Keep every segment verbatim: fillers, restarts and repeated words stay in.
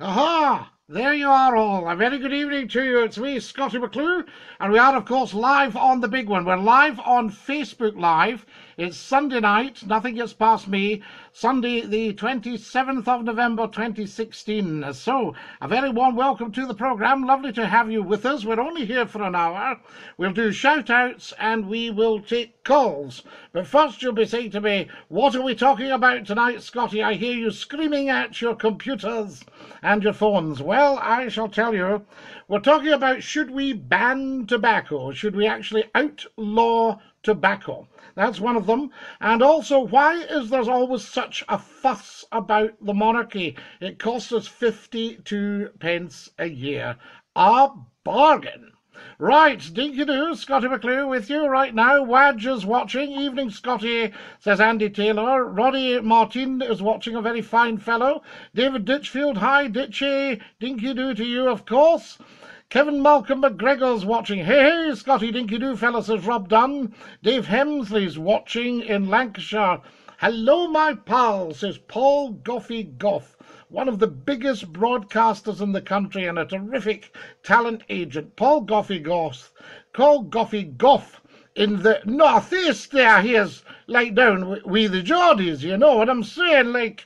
Aha! There you are all. A very good evening to you. It's me, Scottie McClure, and we are, of course, live on the big one. We're live on Facebook Live. It's Sunday night. Nothing gets past me. Sunday, the twenty-seventh of November, twenty sixteen. So, a very warm welcome to the programme. Lovely to have you with us. We're only here for an hour. We'll do shout-outs and we will take calls. But first you'll be saying to me, what are we talking about tonight, Scottie? I hear you screaming at your computers and your phones. Well, I shall tell you. We're talking about, should we ban tobacco? Should we actually outlaw tobacco? That's one of them. And also, why is there always such a fuss about the monarchy? It costs us fifty-two pence a year. A bargain. Right, dinky-doo, Scottie McClure with you right now. Wadge is watching. Evening, Scottie, says Andy Taylor. Roddy Martin is watching, a very fine fellow. David Ditchfield, hi, Ditchy. Dinky-doo to you, of course. Kevin Malcolm McGregor's watching. Hey, hey, Scotty Dinky Doo, fellas, says Rob Dunn. Dave Hemsley's watching in Lancashire. Hello, my pal, says Paul Goffey Goff, one of the biggest broadcasters in the country and a terrific talent agent. Paul Goffey Goff, Paul Goffey Goff in the northeast there. He is like down with, with the Geordies, you know what I'm saying, like...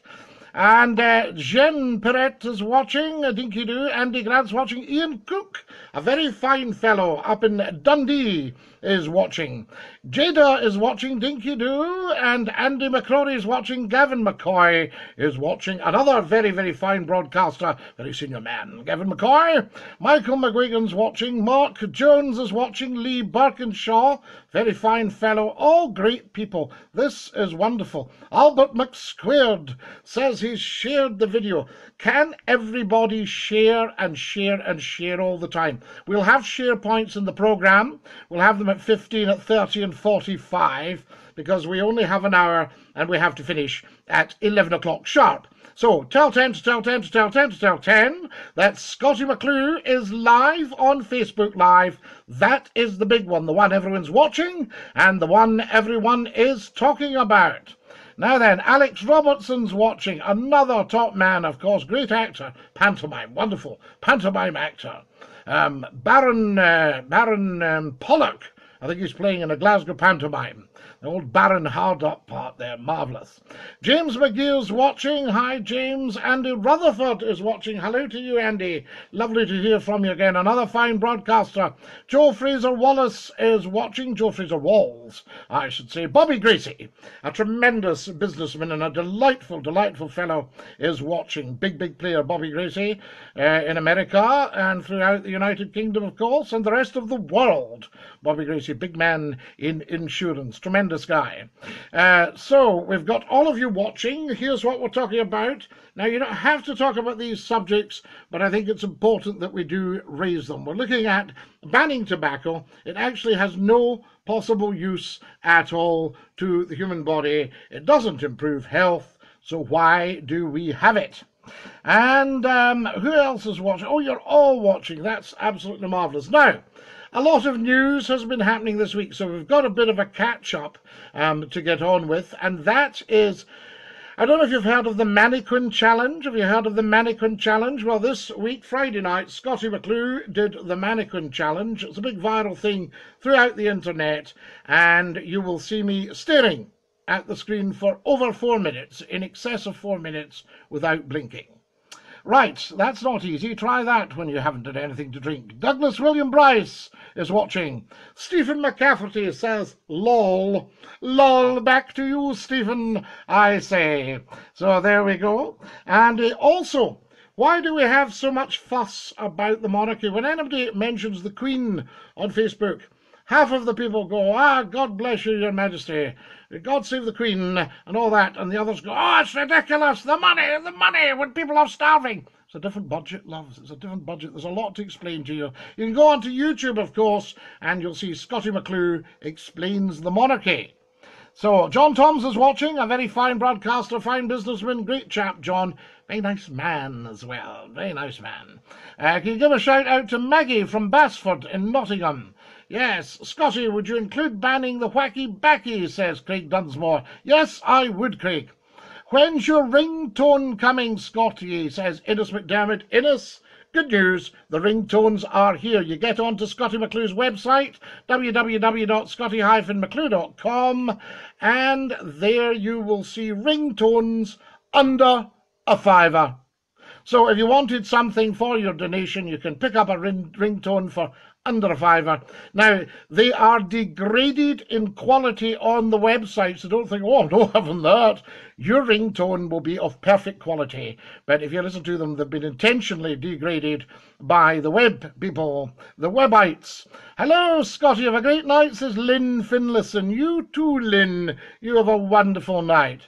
And uh, Jen Perrette is watching, Dinky Doo. Andy Grant's watching. Ian Cook, a very fine fellow up in Dundee, is watching. Jada is watching, Dinky Doo. And Andy McCrory is watching. Gavin McCoy is watching. Another very, very fine broadcaster, very senior man, Gavin McCoy. Michael McGuigan's watching. Mark Jones is watching. Lee Birkinshaw, very fine fellow. All great people. This is wonderful. Albert McSquared says he He's shared the video. Can everybody share and share and share all the time? We'll have share points in the programme. We'll have them at fifteen, at thirty and forty-five, because we only have an hour and we have to finish at eleven o'clock sharp. So, tell ten to tell ten to tell ten to tell ten that Scottie McClure is live on Facebook Live. That is the big one, the one everyone's watching and the one everyone is talking about. Now then, Alex Robertson's watching, another top man, of course, great actor, pantomime, wonderful, pantomime actor. Um, Baron, uh, Baron um, Pollock, I think he's playing in a Glasgow pantomime. The old Baron Hard-Up part there, marvellous. James McGee's watching, hi James. Andy Rutherford is watching, hello to you Andy. Lovely to hear from you again, another fine broadcaster. Joe Fraser-Wallace is watching, Joe Fraser-Walls, I should say. Bobby Gracie, a tremendous businessman and a delightful, delightful fellow, is watching. Big, big player, Bobby Gracie, uh, in America and throughout the United Kingdom, of course, and the rest of the world. Bobby Gracie, big man in insurance, tremendous guy. Uh, so we've got all of you watching. Here's what we're talking about. Now, you don't have to talk about these subjects, but I think it's important that we do raise them. We're looking at banning tobacco. It actually has no possible use at all to the human body. It doesn't improve health, so why do we have it? And um, who else is watching? Oh, you're all watching. That's absolutely marvellous. Now, a lot of news has been happening this week, so we've got a bit of a catch-up um, to get on with, and that is, I don't know if you've heard of the Mannequin Challenge. Have you heard of the Mannequin Challenge? Well, this week, Friday night, Scottie McClure did the Mannequin Challenge. It's a big viral thing throughout the internet, and you will see me staring at the screen for over four minutes, in excess of four minutes, without blinking. Right, that's not easy. Try that when you haven't had anything to drink. Douglas William Bryce is watching. Stephen McCafferty says, lol. Lol, back to you, Stephen, I say. So there we go. And also, why do we have so much fuss about the monarchy? When anybody mentions the Queen on Facebook, half of the people go, ah, God bless you, Your Majesty. God save the Queen and all that. And the others go, oh, it's ridiculous. The money, the money, when people are starving. It's a different budget, loves. It's a different budget. There's a lot to explain to you. You can go onto YouTube, of course, and you'll see Scottie McClure explains the monarchy. So, John Toms is watching, a very fine broadcaster, fine businessman, great chap, John. Very nice man as well, very nice man. Uh, can you give a shout out to Maggie from Basford in Nottingham? Yes, Scottie, would you include banning the wacky backy, says Craig Dunsmore. Yes, I would, Craig. "When's your ringtone coming, Scotty?" says Innes McDermott. Innes, good news, the ringtones are here. You get on to Scotty McClure's website, w w w dot scotty dash mcclure dot com, and there you will see ringtones under a fiver. So if you wanted something for your donation, you can pick up a ring ringtone for under a fiver. Now, they are degraded in quality on the website, so don't think, oh, no, haven't that. Your ringtone will be of perfect quality. But if you listen to them, they've been intentionally degraded by the web people, the webites. Hello, Scotty, have a great night, says Lynn Finlayson. You too, Lynn. You have a wonderful night.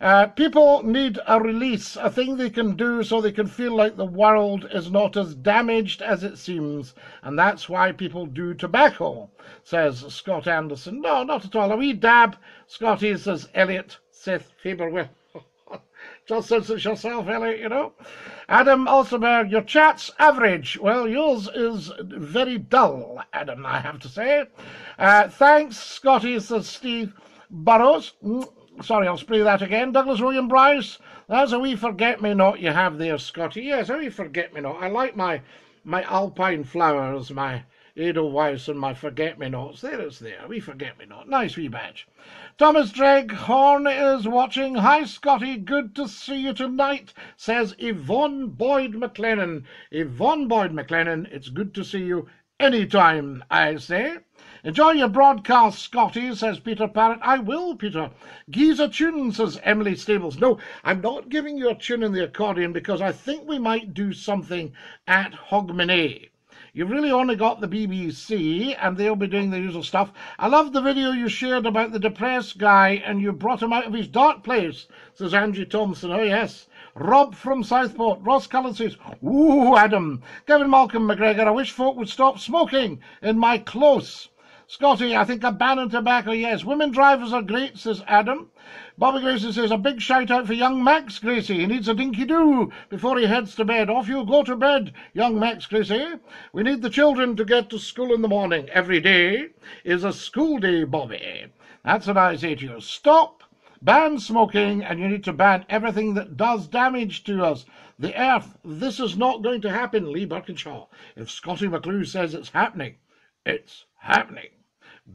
Uh, people need a release, a thing they can do so they can feel like the world is not as damaged as it seems, and that's why people do tobacco, says Scott Anderson. No, not at all. A wee dab, Scotty, says Elliot Seth Faberwill. Just since it's yourself, Elliot, you know. Adam Alsenberg, your chat's average. Well, yours is very dull, Adam, I have to say. Uh, thanks, Scotty, says Steve Burrows. Sorry, I'll spray that again. Douglas William Bryce, that's a wee forget-me-not you have there, Scotty. Yes, a wee forget-me-not. I like my my alpine flowers, my Edelweiss and my forget-me-nots. There it's there, a wee forget-me-not. Nice wee badge. Thomas Dreghorn is watching. Hi, Scotty, good to see you tonight, says Yvonne Boyd McLennan. Yvonne Boyd McLennan, it's good to see you anytime, I say. Enjoy your broadcast, Scotty, says Peter Parrott. I will, Peter. Gee's a tune, says Emily Stables. No, I'm not giving you a tune in the accordion because I think we might do something at Hogmanay. You've really only got the B B C, and they'll be doing the usual stuff. I love the video you shared about the depressed guy, and you brought him out of his dark place, says Angie Thompson. Oh, yes. Rob from Southport. Ross Cullen says, ooh, Adam. Kevin Malcolm McGregor, I wish folk would stop smoking in my close. Scotty, I think a ban on tobacco, yes. Women drivers are great, says Adam. Bobby Gracie says, a big shout-out for young Max Gracie. He needs a dinky-doo before he heads to bed. Off you go to bed, young Max Gracie. We need the children to get to school in the morning. Every day is a school day, Bobby. That's what I say to you. Stop. Ban smoking, and you need to ban everything that does damage to us. The earth, this is not going to happen, Lee Birkinshaw. If Scotty McClure says it's happening, it's happening.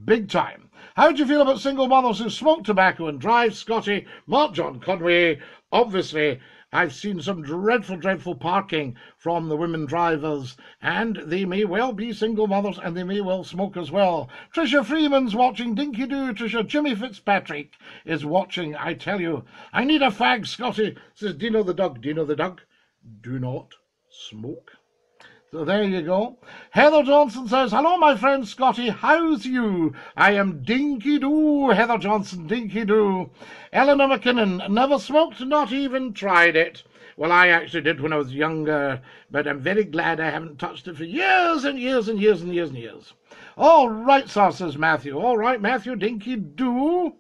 Big time. How do you feel about single mothers who smoke tobacco and drive, Scotty? Mark John Conway, obviously, I've seen some dreadful, dreadful parking from the women drivers, and they may well be single mothers, and they may well smoke as well. Tricia Freeman's watching. Dinky Doo, Tricia. Jimmy Fitzpatrick is watching, I tell you. I need a fag, Scotty, says Dino the Dug. Dino the Dug, do not smoke. So there you go. Heather Johnson says, hello, my friend Scotty. How's you? I am dinky-doo, Heather Johnson, dinky-doo. Eleanor McKinnon, never smoked, not even tried it. Well, I actually did when I was younger, but I'm very glad I haven't touched it for years and years and years and years and years. All right, sir, says Matthew. All right, Matthew, dinky-doo.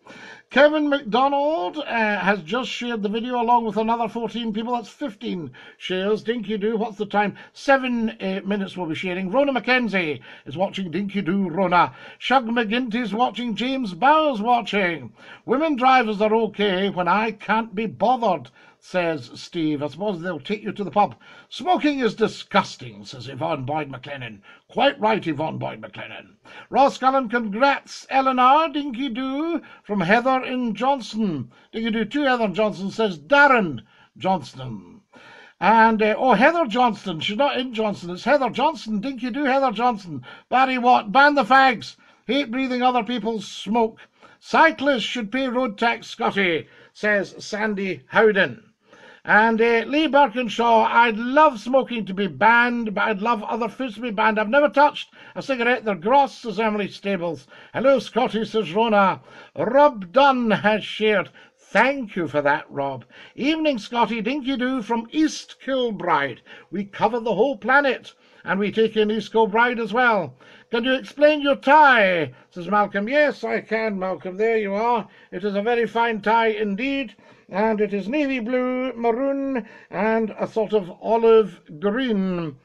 Kevin McDonald uh, has just shared the video along with another fourteen people. That's fifteen shares. Dinky Doo, what's the time? Seven uh, minutes we'll be sharing. Rona McKenzie is watching. Dinky Doo, Rona. Shug McGinty's watching. James Bowers watching. Women drivers are okay when I can't be bothered, says Steve. I suppose they'll take you to the pub. Smoking is disgusting, says Yvonne Boyd McLennan. Quite right, Yvonne Boyd McLennan. Ross Cullen, congrats, Eleanor. Dinky Doo from Heather in Johnson. Dinky Doo to Heather Johnson, says Darren Johnston. And, uh, oh, Heather Johnston. She's not in Johnson. It's Heather Johnson. Dinky Doo, Heather Johnson. Barry Watt, ban the fags. Hate breathing other people's smoke. Cyclists should pay road tax, Scotty, says Sandy Howden. And uh, Lee Birkinshaw, I'd love smoking to be banned, but I'd love other foods to be banned. I've never touched a cigarette. They're gross, says Emily Stables. Hello, Scotty, says Rona. Rob Dunn has shared. Thank you for that, Rob. Evening, Scotty. Dinky Doo from East Kilbride. We cover the whole planet, and we take in East Kilbride as well. Can you explain your tie, says Malcolm. Yes, I can, Malcolm. There you are. It is a very fine tie indeed. And it is navy blue, maroon, and a sort of olive green.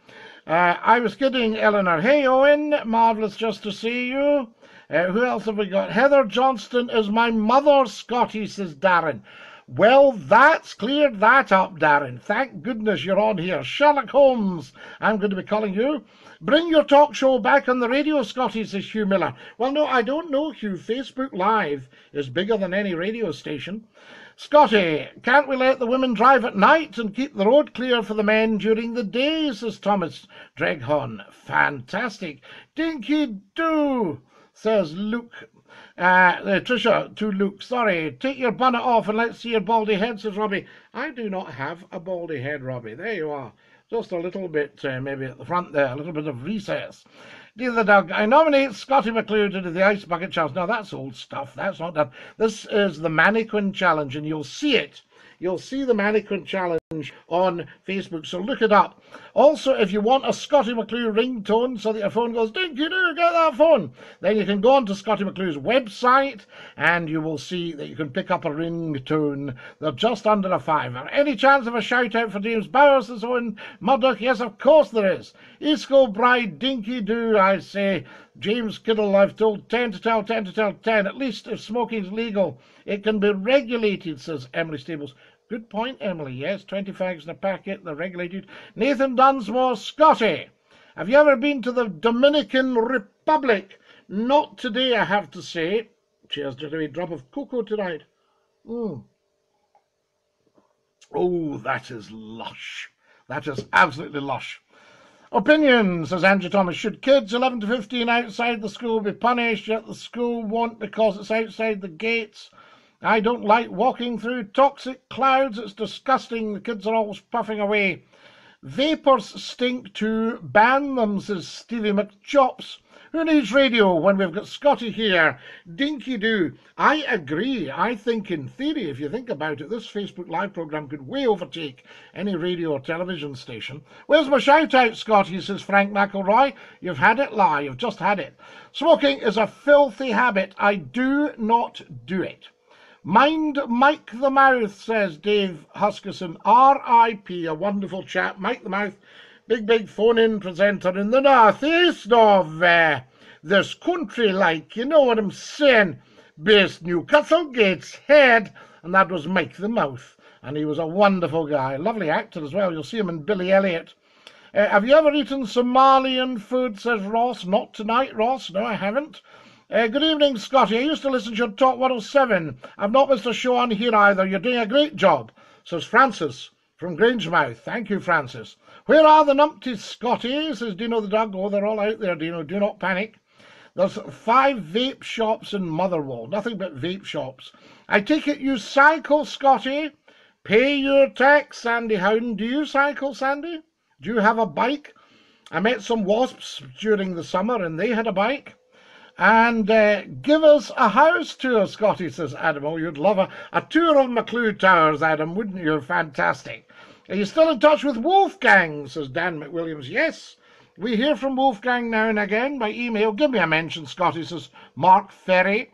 Uh, I was kidding, Eleanor. Hey, Owen, marvellous just to see you. Uh, who else have we got? Heather Johnston is my mother, Scotty, says Darren. Well, that's cleared that up, Darren. Thank goodness you're on here. Sherlock Holmes, I'm going to be calling you. Bring your talk show back on the radio, Scotty, says Hugh Miller. Well, no, I don't know, Hugh. Facebook Live is bigger than any radio station. Scotty, can't we let the women drive at night and keep the road clear for the men during the day, says Thomas Dreghorn. Fantastic. Dinky do, says Luke. Uh, uh, Tricia, to Luke, sorry. Take your bonnet off and let's see your baldy head, says Robbie. I do not have a baldy head, Robbie. There you are. Just a little bit, uh, maybe at the front there, a little bit of recess. Dear the Doug, I nominate Scottie McClure to do the Ice Bucket Challenge. Now, that's old stuff. That's not done. This is the Mannequin Challenge, and you'll see it. You'll see the Mannequin Challenge on Facebook, so look it up. Also, if you want a Scottie McClure ringtone so that your phone goes, dink you do, get that phone, then you can go on to Scottie McClure's website, and you will see that you can pick up a ringtone. They're just under a fiver. Any chance of a shout-out for James Bowers and so in Murdoch? Yes, of course there is. East Kilbride, dinky do, I say. James Kiddle, I've told ten to tell, ten to tell, ten. At least if smoking's legal, it can be regulated, says Emily Stables. Good point, Emily. Yes, twenty fags in a packet, they're regulated. Nathan Dunsmore, Scotty, have you ever been to the Dominican Republic? Not today, I have to say. Cheers, just a drop of cocoa tonight. Mm. Oh, that is lush. That is absolutely lush. Opinion, says Andrew Thomas. Should kids eleven to fifteen outside the school be punished, yet the school won't because it's outside the gates? I don't like walking through toxic clouds. It's disgusting. The kids are all puffing away. Vapours stink too. Ban them, says Stevie McChops. Who needs radio when we've got Scotty here? Dinky do. I agree. I think in theory, if you think about it, this Facebook Live programme could way overtake any radio or television station. Where's my shout-out, Scotty, says Frank McElroy. You've had it, lie. You've just had it. Smoking is a filthy habit. I do not do it. Mind Mike the Mouth, says Dave Huskisson. R I P, a wonderful chap. Mike the Mouth. Big, big phone-in presenter in the northeast of uh, this country, like, you know what I'm saying, based Newcastle, Gateshead, and that was Mike the Mouth, and he was a wonderful guy, lovely actor as well. You'll see him in Billy Elliot. Uh, have you ever eaten Somalian food, says Ross? Not tonight, Ross, no, I haven't. Uh, good evening, Scotty. I used to listen to your Top one oh seven. I've not missed a show on here either. You're doing a great job, says Francis from Grangemouth. Thank you, Francis. Where are the numpties, Scotty? Says Dino the Dug. Oh, they're all out there, Dino. Do not panic. There's five vape shops in Motherwell. Nothing but vape shops. I take it you cycle, Scotty. Pay your tax, Sandy Howden. Do you cycle, Sandy? Do you have a bike? I met some wasps during the summer and they had a bike. And uh, give us a house tour, Scotty, says Adam. Oh, you'd love a, a tour of McClure Towers, Adam, wouldn't you? Fantastic. Are you still in touch with Wolfgang, says Dan McWilliams? Yes, we hear from Wolfgang now and again by email. Give me a mention, Scotty, says Mark Ferry.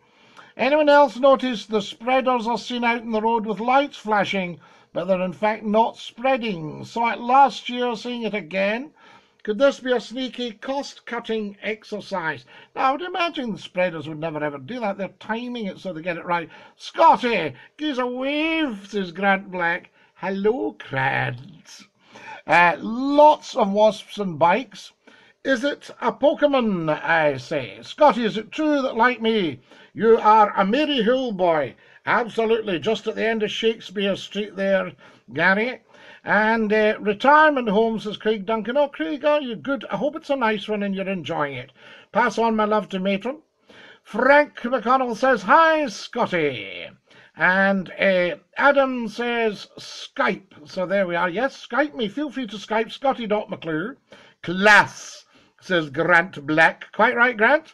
Anyone else notice the spreaders are seen out in the road with lights flashing, but they're in fact not spreading? Saw it last year, seeing it again. Could this be a sneaky cost-cutting exercise? Now, I would imagine the spreaders would never ever do that. They're timing it so they get it right. Scotty, give us a wave, says Grant Black. Hello, crads. Uh, lots of wasps and bikes. Is it a Pokemon, I say? Scotty, is it true that, like me, you are a Mary Hill boy? Absolutely, just at the end of Shakespeare Street there, Gary. And uh, retirement home, says Craig Duncan. Oh, Craig, are you good? I hope it's a nice one and you're enjoying it. Pass on my love to Matron. Frank McConnell says, hi, Scotty. And uh, Adam says Skype. So there we are. Yes, Skype me. Feel free to Skype. Scotty.McClure. Class, says Grant Black. Quite right, Grant.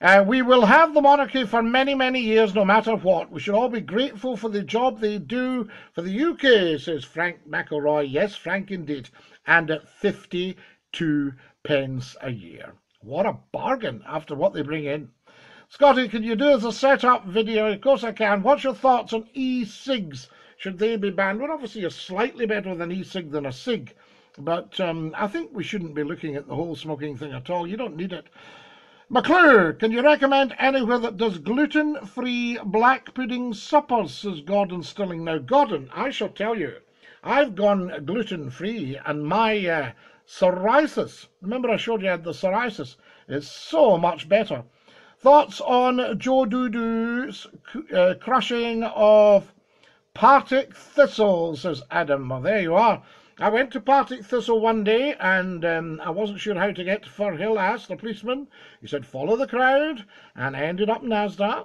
Uh, we will have the monarchy for many, many years, no matter what. We should all be grateful for the job they do for the U K, says Frank McElroy. Yes, Frank indeed. And at fifty-two pence a year. What a bargain after what they bring in. Scotty, can you do as a setup video? Of course I can. What's your thoughts on e-cigs? Should they be banned? Well, obviously, it's slightly better with an e-cig than a cig. But um, I think we shouldn't be looking at the whole smoking thing at all. You don't need it. McClure, can you recommend anywhere that does gluten-free black pudding suppers, says Gordon Stilling. Now, Gordon, I shall tell you, I've gone gluten-free, and my uh, psoriasis, remember I showed you I had the psoriasis, is so much better. Thoughts on Joe Doodoo's uh, crushing of Partick Thistle, says Adam. Well, there you are. I went to Partick Thistle one day, and um, I wasn't sure how to get to Fir Hill. I asked the policeman. He said, follow the crowd, and I ended up in Asda.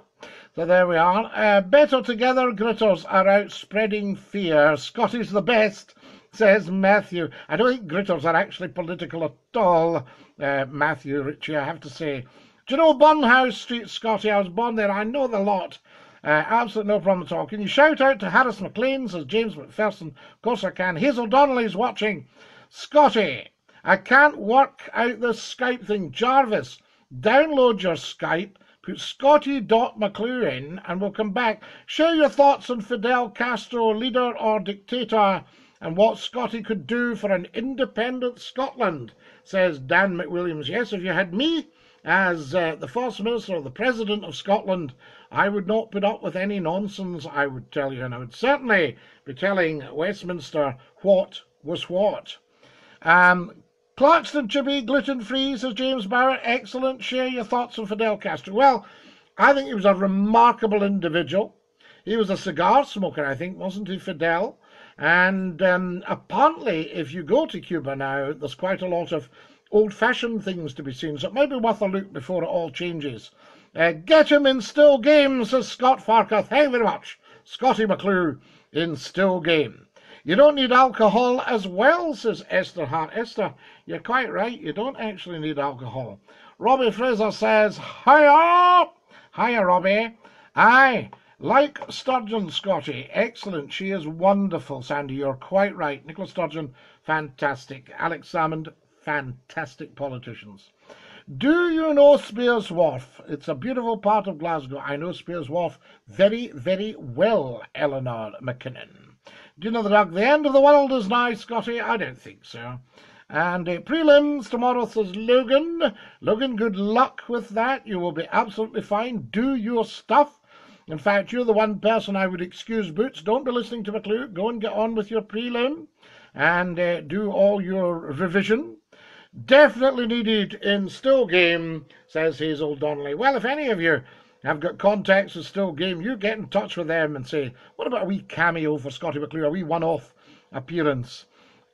So there we are. Uh, better together gritters are out spreading fear. Scottie's the best, says Matthew. I don't think gritters are actually political at all, uh, Matthew Ritchie, I have to say. Do you know Bunhouse Street, Scottie? I was born there. I know the lot. Uh, absolutely no problem at all. Can you shout out to Harris McLean, says James McPherson? Of course I can. Hazel Donnelly's watching. Scotty, I can't work out this Skype thing. Jarvis, download your Skype, put Scotty dot McClure in, and we'll come back. Share your thoughts on Fidel Castro, leader or dictator, and what Scotty could do for an independent Scotland, says Dan McWilliams. Yes, if you had me as uh, the First Minister or the President of Scotland, I would not put up with any nonsense, I would tell you, and I would certainly be telling Westminster what was what. Um, Clarkston Chippy, gluten-free, says James Barrett. Excellent. Share your thoughts on Fidel Castro. Well, I think he was a remarkable individual. He was a cigar smoker, I think, wasn't he, Fidel? And um, apparently, if you go to Cuba now, there's quite a lot of old-fashioned things to be seen, so it might be worth a look before it all changes. Uh, get him in Still Game, says Scott Farquhar. Thank you very much. Scotty McClure in Still Game. You don't need alcohol as well, says Esther Hart. Esther, you're quite right. You don't actually need alcohol. Robbie Fraser says, hiya! Hiya, Robbie. Aye, like Sturgeon, Scotty. Excellent. She is wonderful, Sandy. You're quite right. Nicola Sturgeon, fantastic. Alex Salmond, fantastic politicians. Do you know Speirs Wharf? It's a beautiful part of Glasgow. I know Speirs Wharf very, very well, Eleanor McKinnon. Do you know the dog? The end of the world is nigh, Scotty? I don't think so. And uh, prelims tomorrow, says Logan. Logan, good luck with that. You will be absolutely fine. Do your stuff. In fact, you're the one person I would excuse, Boots. Don't be listening to McClure. Go and get on with your prelim and uh, do all your revision. Definitely needed in Still Game, says Hazel Donnelly. Well, if any of you have got contacts with Still Game, you get in touch with them and say, what about a wee cameo for Scotty McClure, a wee one-off appearance?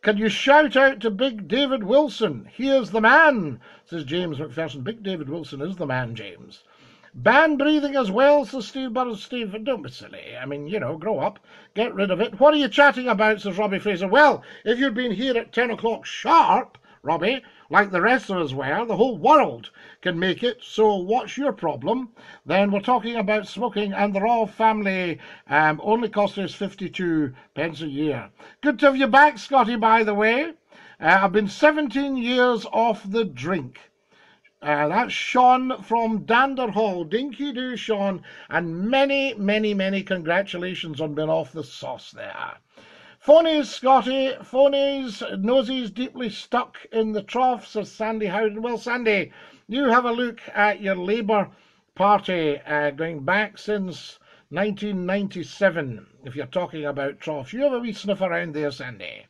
Can you shout out to Big David Wilson? He is the man, says James McPherson. Big David Wilson is the man, James. Ban breathing as well, says Steve Burrows. Steve, don't be silly. I mean, you know, grow up. Get rid of it. What are you chatting about, says Robbie Fraser. Well, if you'd been here at ten o'clock sharp, Robbie, like the rest of us were, the whole world can make it, so what's your problem? Then we're talking about smoking, and the Royal Family um, only cost us fifty-two pence a year. Good to have you back, Scotty, by the way. Uh, I've been seventeen years off the drink. Uh, that's Sean from Dander Hall. Dinky do, Sean, and many, many, many congratulations on being off the sauce there. Phonies, Scotty, phonies, noses deeply stuck in the trough, says Sandy Howden. Well, Sandy, you have a look at your Labour Party uh, going back since nineteen ninety-seven, if you're talking about troughs. You have a wee sniff around there, Sandy.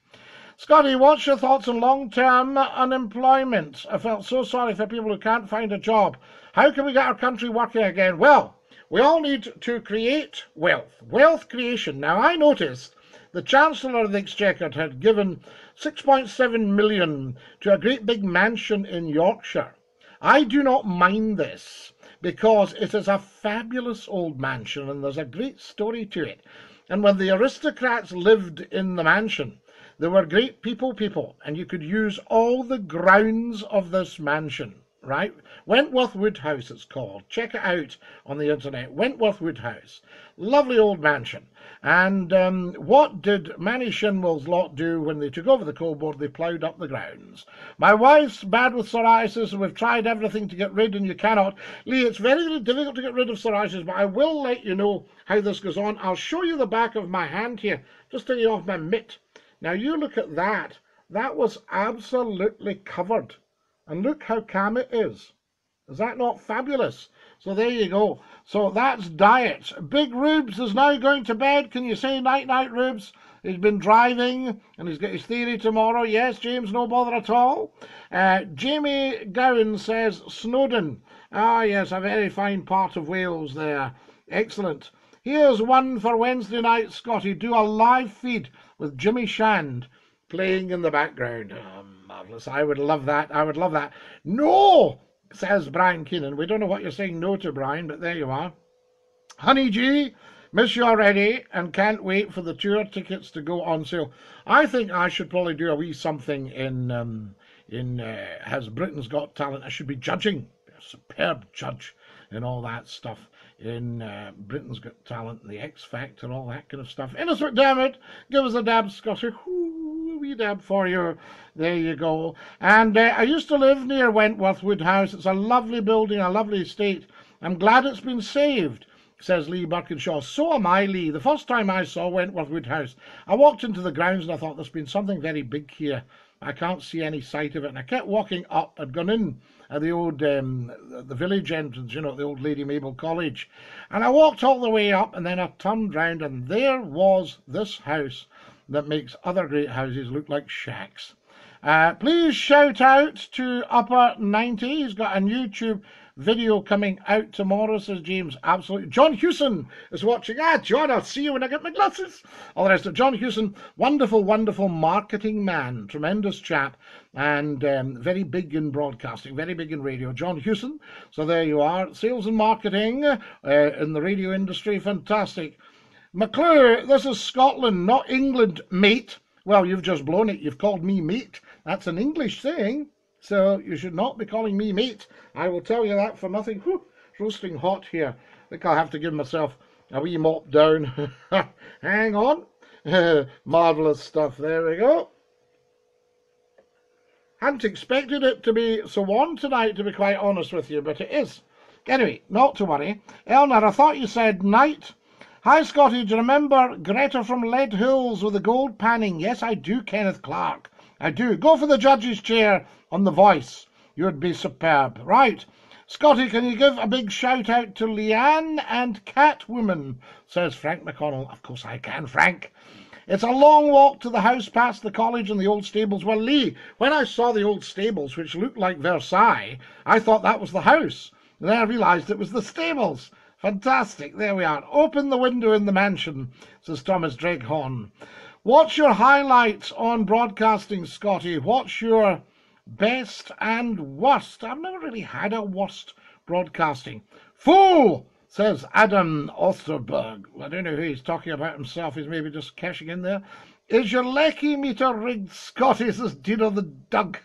Scotty, what's your thoughts on long-term unemployment? I felt so sorry for people who can't find a job. How can we get our country working again? Well, we all need to create wealth. Wealth creation. Now, I noticed the Chancellor of the Exchequer had given six point seven million pounds to a great big mansion in Yorkshire. I do not mind this because it is a fabulous old mansion and there's a great story to it. And when the aristocrats lived in the mansion, they were great people people and you could use all the grounds of this mansion, right? Wentworth Woodhouse it's called. Check it out on the internet. Wentworth Woodhouse. Lovely old mansion. And um, what did Manny Shinwell's lot do when they took over the coal board? They ploughed up the grounds. My wife's bad with psoriasis and we've tried everything to get rid and you cannot. Lee, it's very difficult to get rid of psoriasis, but I will let you know how this goes on. I'll show you the back of my hand here, just taking off my mitt. Now you look at that. That was absolutely covered. And look how calm it is. Is that not fabulous? So there you go. So that's diets. Big Rubes is now going to bed. Can you say night-night, Rubes? He's been driving and he's got his theory tomorrow. Yes, James, no bother at all. Uh, Jamie Gowan says Snowdon. Ah, yes, a very fine part of Wales there. Excellent. Here's one for Wednesday night, Scotty. Do a live feed with Jimmy Shand playing in the background. Oh, marvellous. I would love that. I would love that. No! Says Brian Keenan. We don't know what you're saying no to, Brian, but there you are. Honey G, miss you already and can't wait for the tour tickets to go on sale. I think I should probably do a wee something in, um, in uh, Has Britain's Got Talent. I should be judging, a superb judge and all that stuff in uh, Britain's Got Talent and The X Factor and all that kind of stuff. Innes McDermott, give us a dab, Scotty. Wee dab for you. There you go. And uh, I used to live near Wentworth Woodhouse. It's a lovely building, a lovely estate. I'm glad it's been saved, says Lee Birkinshaw. So am I, Lee. The first time I saw Wentworth Woodhouse, I walked into the grounds and I thought, there's been something very big here. I can't see any sight of it. And I kept walking up. I'd gone in at the old um, the village entrance, you know, at the old Lady Mabel College. And I walked all the way up and then I turned round and there was this house that makes other great houses look like shacks. Uh, please shout out to Upper ninety. He's got a YouTube video coming out tomorrow, says James. Absolutely. John Hewson is watching. Ah, John, I'll see you when I get my glasses. All the rest of John Hewson, wonderful, wonderful marketing man, tremendous chap, and um, very big in broadcasting, very big in radio. John Hewson. So there you are. Sales and marketing uh, in the radio industry. Fantastic. McClure, this is Scotland, not England, mate. Well, you've just blown it. You've called me mate. That's an English saying, so you should not be calling me mate. I will tell you that for nothing. Whew, roasting hot here. I think I'll have to give myself a wee mop down. Hang on. Marvellous stuff. There we go. Hadn't expected it to be so warm tonight, to be quite honest with you, but it is. Anyway, not to worry. Elnar, I thought you said night. Hi, Scotty. Do you remember Greta from Lead Hills with the gold panning? Yes, I do, Kenneth Clark. I do. Go for the judge's chair on The Voice. You would be superb. Right. Scotty, can you give a big shout-out to Leanne and Catwoman, says Frank McConnell. Of course I can, Frank. It's a long walk to the house past the college and the old stables. Well, Lee, when I saw the old stables, which looked like Versailles, I thought that was the house. And then I realised it was the stables. Fantastic. There we are. Open the window in the mansion, says Thomas Dreghorn. What's your highlights on broadcasting, Scotty? What's your best and worst? I've never really had a worst broadcasting. Fool, says Adam Osterberg. I don't know who he's talking about himself. He's maybe just cashing in there. Is your lecky meter rigged, Scotty, says Dino the Dug.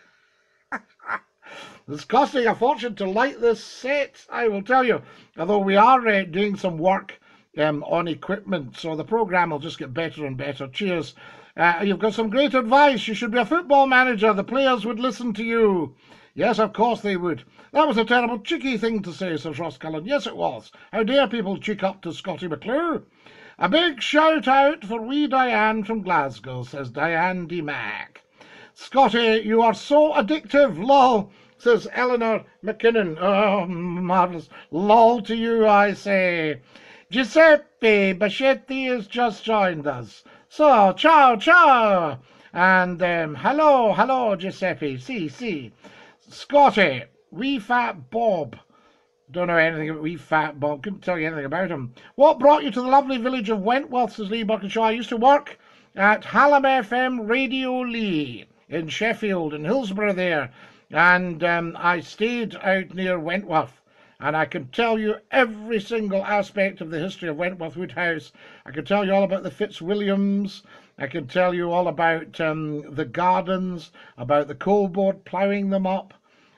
It's costing a fortune to light this set, I will tell you. Although we are uh, doing some work um, on equipment, so the programme will just get better and better. Cheers. Uh, you've got some great advice. You should be a football manager. The players would listen to you. Yes, of course they would. That was a terrible cheeky thing to say, says Ross Cullen. Yes, it was. How dare people cheek up to Scotty McClure? A big shout-out for wee Diane from Glasgow, says Diane D. Mac. Scotty, you are so addictive, lol, says Eleanor McKinnon. Oh, marvellous. Lol to you, I say. Giuseppe Bascetti has just joined us. So, ciao, ciao. And um, hello, hello, Giuseppe. See, see. Scotty, wee fat Bob. Don't know anything about wee fat Bob. Couldn't tell you anything about him. What brought you to the lovely village of Wentworth, says Lee Buckenshaw. I used to work at Hallam F M Radio Lee in Sheffield, in Hillsborough there. And um, I stayed out near Wentworth, and I can tell you every single aspect of the history of Wentworth Woodhouse. I can tell you all about the Fitzwilliams. I can tell you all about um, the gardens, about the coal board ploughing them up,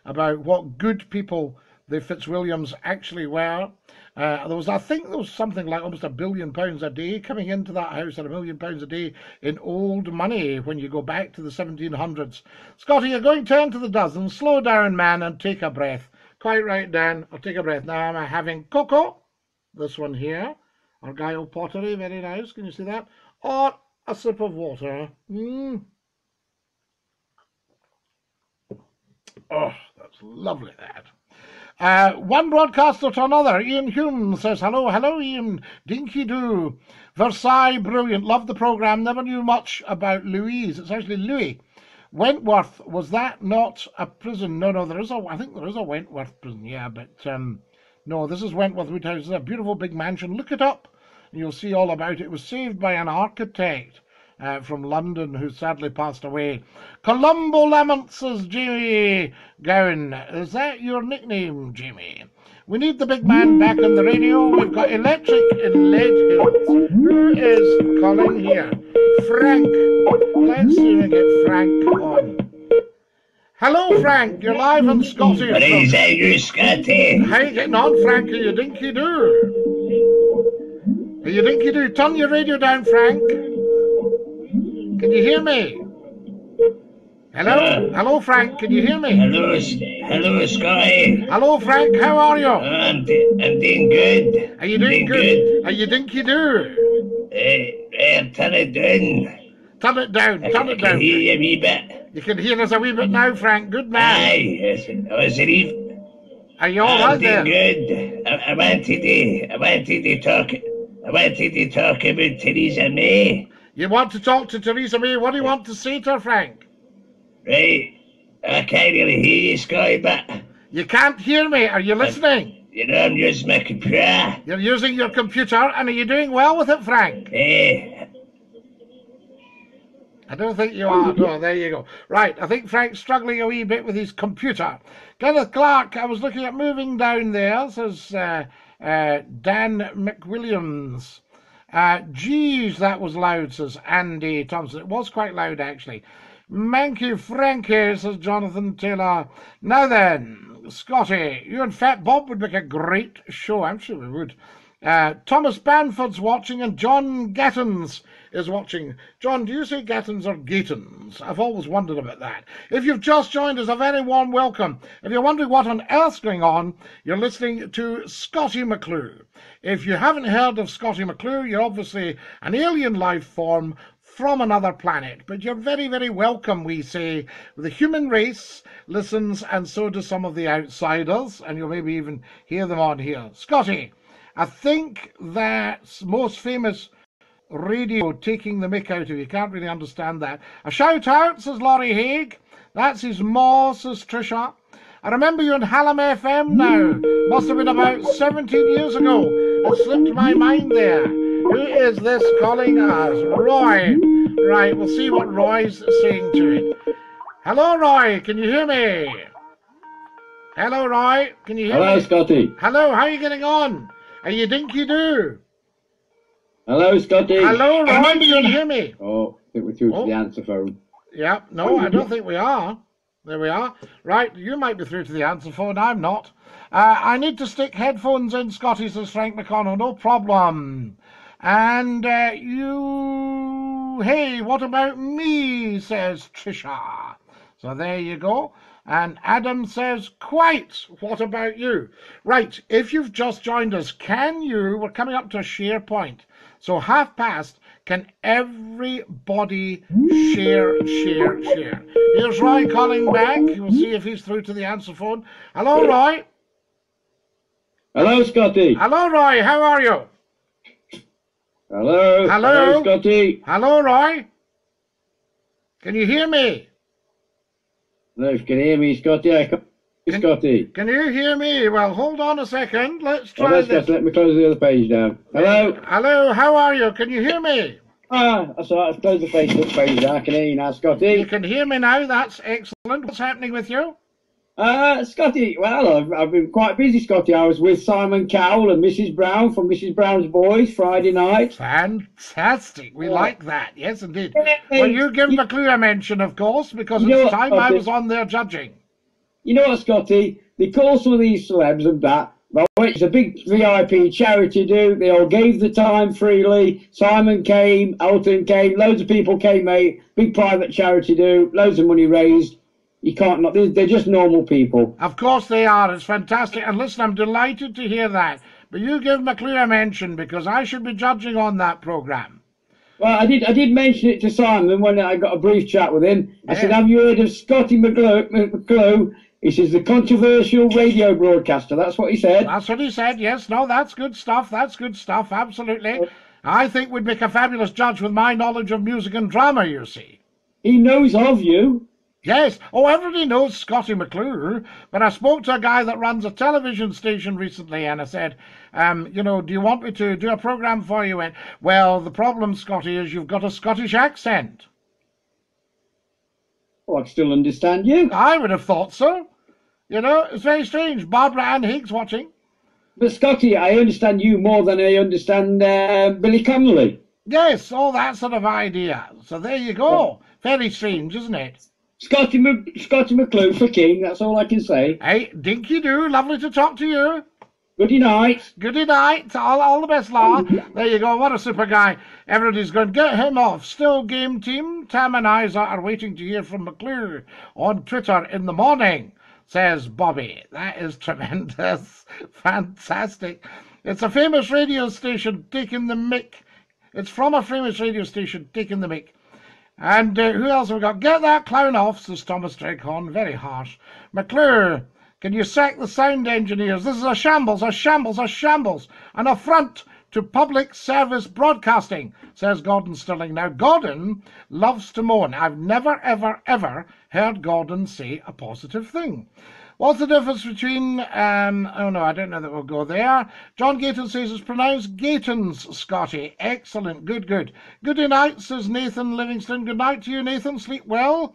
about what good people the Fitzwilliams actually were. Uh, there was, I think there was something like almost a billion pounds a day coming into that house, and a million pounds a day in old money when you go back to the seventeen hundreds. Scotty, you're going ten to the dozen. Slow down, man, and take a breath. Quite right, Dan. I'll take a breath. Now I'm having cocoa, this one here, Argyle pottery, very nice. Can you see that? Or a sip of water. Mm. Oh, that's lovely, that. Uh, one broadcaster to another. Ian Hume says, hello, hello, Ian. Dinky do. Versailles, brilliant. Loved the programme. Never knew much about Louise. It's actually Louis. Wentworth, was that not a prison? No, no, there is a, I think there is a Wentworth prison, yeah, but um, no, this is Wentworth Woodhouse. It's a beautiful big mansion. Look it up and you'll see all about it. It was saved by an architect. Uh, from London, who sadly passed away. Columbo Lamont, says Jamie Gowan. Is that your nickname, Jamie? We need the big man back on the radio. We've got Electric in Lead Hills. Who is calling here? Frank. Let's see if we get Frank on. Hello, Frank. You're live in Scottish. What is it, you Scotty? How you getting on, Frank? Are you dinky do? Are you dinky do? Turn your radio down, Frank. Can you hear me? Hello? Hello? Hello, Frank. Can you hear me? Hello, hello, Scotty. Hello, Frank. How are you? Oh, I'm, d I'm doing good. Are you doing, doing good? good? Are you dinky-do? Hey, hey, turn it down. Turn it down. I turn can, it I down. I can hear you a wee bit. You can hear us a wee bit now, Frank. Good man. Aye. It's, it's an eve. Are you all I'm right there? I'm doing good. I, I wanted to, I wanted to talk, I wanted to talk about Theresa May. You want to talk to Theresa May? What do you want to say to her, Frank? Right. I can't really hear you, Scotty, but... You can't hear me. Are you listening? I, you know, I'm using my computer. You're using your computer, and are you doing well with it, Frank? Eh. I don't think you are. No, there you go. Right, I think Frank's struggling a wee bit with his computer. Kenneth Clark, I was looking at moving down there, says uh, uh, Dan McWilliams. Uh, geez, that was loud, says Andy Thompson. It was quite loud, actually. Manky Frankie, says Jonathan Taylor. Now then, Scotty, you and Fat Bob would make a great show. I'm sure we would. Uh, Thomas Banford's watching and John Gattons is watching. John, do you say Gattons or Gatons? I've always wondered about that. If you've just joined us, a very warm welcome. If you're wondering what on earth's going on, you're listening to Scottie McClure. If you haven't heard of Scottie McClure, you're obviously an alien life form from another planet, but you're very, very welcome, we say. The human race listens, and so do some of the outsiders, and you'll maybe even hear them on here. Scottie, I think that's most famous radio taking the mick out of you. Can't really understand that. A shout out, says Laurie Haig. That's his ma, says Trisha. I remember you on Hallam F M now. Must have been about seventeen years ago. It slipped my mind there. Who is this calling us? Roy. Right, we'll see what Roy's saying to it. Hello, Roy. Can you hear me? Hello, Roy. Can you hear Hello, me? Hello, Scotty. Hello, how are you getting on? Are you dinky do? Hello, Scotty. Hello, Roy. Remember you can hear me. Oh, I think we're through oh. to the answer phone. Yeah, no, I don't think we are. There we are. Right, you might be through to the answer phone. I'm not. Uh, I need to stick headphones in, Scotty, says Frank McConnell. No problem. And uh, you... Hey, what about me, says Trisha. So there you go. And Adam says, quite, what about you? Right, if you've just joined us, can you, we're coming up to a share point, so half past, can everybody share, share, share? Here's Roy calling back. We'll see if he's through to the answer phone. Hello, Roy. Hello, Scotty. Hello, Roy, how are you? Hello. Hello, Hello Scotty. Hello, Roy. Can you hear me? No, if you can hear me, Scotty, I can't hear can, Scotty. Can you hear me? Well, hold on a second. Let's try oh, let's this. Just, let me close the other page down. Hello? Hello, how are you? Can you hear me? Ah, that's all right. I've closed the Facebook page down. I can hear you now, Scotty. You can hear me now. That's excellent. What's happening with you? Uh, Scotty, well, I've, I've been quite busy, Scotty. I was with Simon Cowell and Missus Brown from Missus Brown's Boys Friday night. Fantastic. We yeah. like that. Yes, indeed. Yeah, well, you give McClure a mention, of course, because at the time I was on there judging. You know what, Scotty? Because of these celebs and that, it's a big V I P charity do. They all gave the time freely. Simon came, Elton came, loads of people came, mate. Big private charity do, loads of money raised. You can't not, they're just normal people. Of course they are, it's fantastic. And listen, I'm delighted to hear that. But you give McClure a mention because I should be judging on that programme. Well, I did I did mention it to Simon when I got a brief chat with him. I yeah. said, have you heard of Scottie McClure? He says, the controversial radio broadcaster. That's what he said. That's what he said, yes. No, that's good stuff. That's good stuff, absolutely. Uh, I think we'd make a fabulous judge with my knowledge of music and drama, you see. He knows of you. Yes. Oh, everybody knows Scottie McClure. But I spoke to a guy that runs a television station recently, and I said, um, you know, do you want me to do a programme for you? And, well, the problem, Scottie, is you've got a Scottish accent. Well, I still understand you. I would have thought so. You know, it's very strange. Barbara Ann Higgs watching. But, Scottie, I understand you more than I understand uh, Billy Connolly. Yes, all that sort of idea. So there you go. Very strange, isn't it? Scottie, M Scottie McClure for King, that's all I can say. Hey, dinky-doo, lovely to talk to you. Goody night. Goody night. All, all the best, Law. There you go, what a super guy. Everybody's going, get him off. Still Game team, Tam and I are waiting to hear from McClure on Twitter in the morning, says Bobby. That is tremendous. Fantastic. It's a famous radio station taking the mic. It's from a famous radio station taking the mic. And uh, who else have we got? Get that clown off, says Thomas Dreghorn. Very harsh. McClure, can you sack the sound engineers? This is a shambles, a shambles, a shambles. An affront to public service broadcasting, says Gordon Stirling. Now, Gordon loves to moan. I've never, ever, ever heard Gordon say a positive thing. What's the difference between... Um, oh, no, I don't know that we'll go there. John Gayton says it's pronounced Gayton's, Scottie. Excellent. Good, good. Goody night, says Nathan Livingston. Good night to you, Nathan. Sleep well.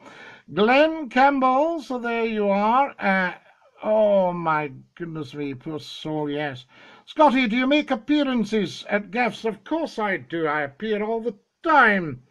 Glenn Campbell, so there you are. Uh, oh, my goodness me. Poor soul, yes. Scottie, do you make appearances at gaffes? Of course I do. I appear all the time.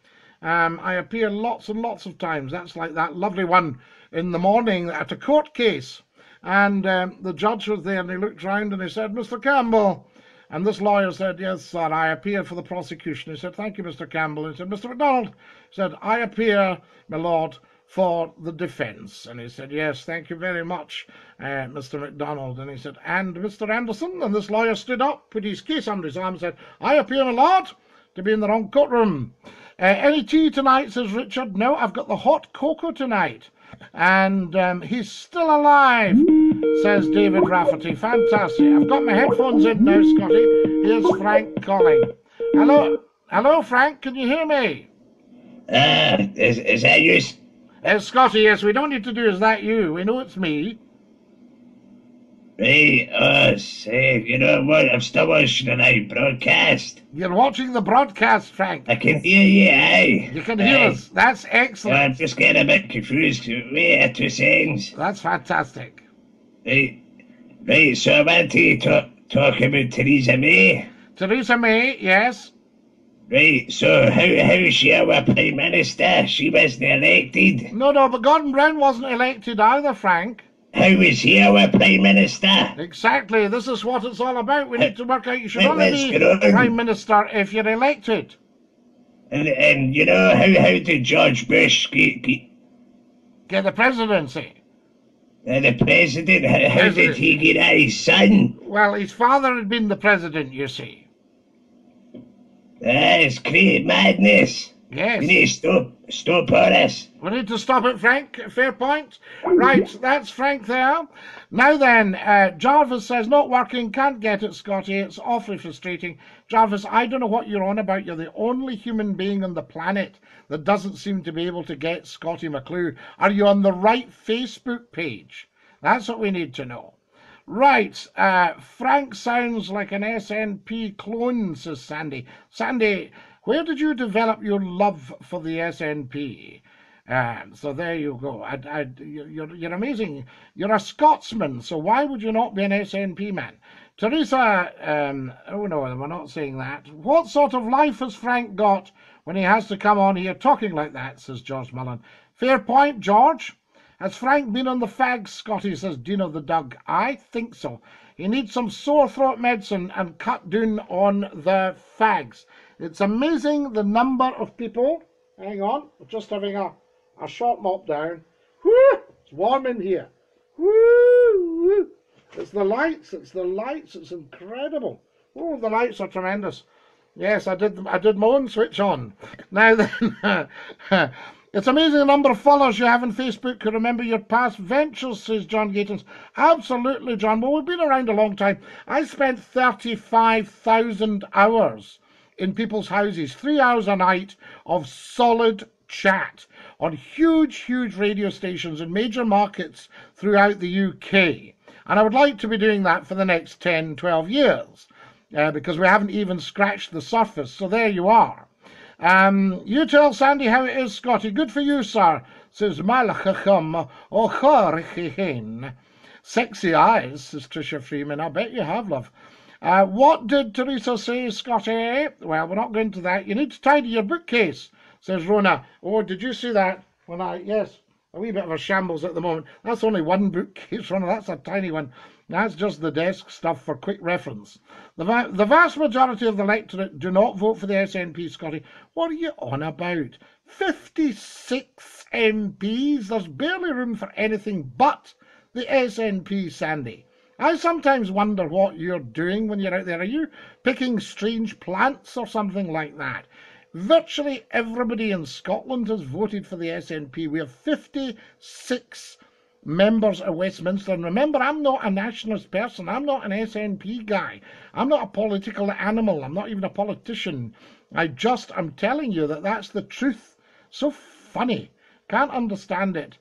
Um, I appear lots and lots of times. That's like that lovely one in the morning at a court case. And um, the judge was there, and he looked round and he said, Mister Campbell. And this lawyer said, yes, sir, I appear for the prosecution. He said, thank you, Mister Campbell. He said, Mister MacDonald. He said, I appear, my lord, for the defence. And he said, yes, thank you very much, uh, Mister MacDonald. And he said, and Mister Anderson. And this lawyer stood up, put his case under his arm and said, I appear, my lord, to be in the wrong courtroom. Uh, any tea tonight, says Richard. No, I've got the hot cocoa tonight. And um, he's still alive, says David Rafferty. Fantastic. I've got my headphones in now, Scottie. Here's Frank calling. Hello, hello, Frank. Can you hear me? Uh, is, is that you? Uh, Scottie, yes. We don't need to do is that you. We know it's me. Hey, uh, say, you know what? I'm still watching the night broadcast. You're watching the broadcast, Frank. I can hear you, aye. You can aye. hear us. That's excellent. Well, I'm just getting a bit confused. Wait, two seconds. That's fantastic. Right, right. So I want to talk, talk about Theresa May. Theresa May, yes. Right, so how, how is she our Prime Minister? She wasn't elected. No, no, but Gordon Brown wasn't elected either, Frank. How is he our Prime Minister? Exactly. This is what it's all about. We need to work out you should only be Prime Minister if you're elected. And, and you know, how, how did George Bush get, get, get the presidency? Uh, the president? How, how did he get out his son? Well, his father had been the president, you see. That is great madness. Yes. We need to stop, stop all this. We need to stop it, Frank. Fair point. Right, that's Frank there. Now then, uh, Jarvis says, not working, can't get it, Scottie. It's awfully frustrating. Jarvis, I don't know what you're on about. You're the only human being on the planet that doesn't seem to be able to get Scottie McClure. Are you on the right Facebook page? That's what we need to know. Right, uh, Frank sounds like an S N P clone, says Sandy. Sandy... Where did you develop your love for the S N P? Uh, so there you go. I, I, you're, you're amazing. You're a Scotsman, so why would you not be an S N P man? Theresa, um, oh no, we're not saying that. What sort of life has Frank got when he has to come on here talking like that, says George Mullen. Fair point, George. Has Frank been on the fags, Scottie, says Dino the Dug. I think so. He needs some sore throat medicine and cut down on the fags. It's amazing the number of people. Hang on, we're just having a, a short mop down. Woo! It's warm in here. Woo, woo! It's the lights, it's the lights, it's incredible. Oh, the lights are tremendous. Yes, I did I did my own switch on. Now then, It's amazing the number of followers you have on Facebook who remember your past ventures, says John Gatons. Absolutely, John. Well, we've been around a long time. I spent thirty-five thousand hours in people's houses, three hours a night of solid chat on huge, huge radio stations in major markets throughout the U K. And I would like to be doing that for the next ten, twelve years, uh, because we haven't even scratched the surface. So there you are. Um, you tell Sandy how it is, Scotty. Good for you, sir, says Malachachum O'Chorichehen. Sexy eyes, says Tricia Freeman. I bet you have, love. Uh, what did Teresa say, Scotty? Well, we're not going to that. You need to tidy your bookcase, says Rona. Oh, did you see that? When I, yes. A wee bit of a shambles at the moment. That's only one bookcase, Rona. That's a tiny one. That's just the desk stuff for quick reference. The, va the vast majority of the electorate do not vote for the S N P, Scotty. What are you on about? fifty-six M Ps? There's barely room for anything but the S N P, Sandy. I sometimes wonder what you're doing when you're out there. Are you picking strange plants or something like that? Virtually everybody in Scotland has voted for the S N P. We have fifty-six members at Westminster. And remember, I'm not a nationalist person. I'm not an S N P guy. I'm not a political animal. I'm not even a politician. I just am telling you that that's the truth. So funny. Can't understand it.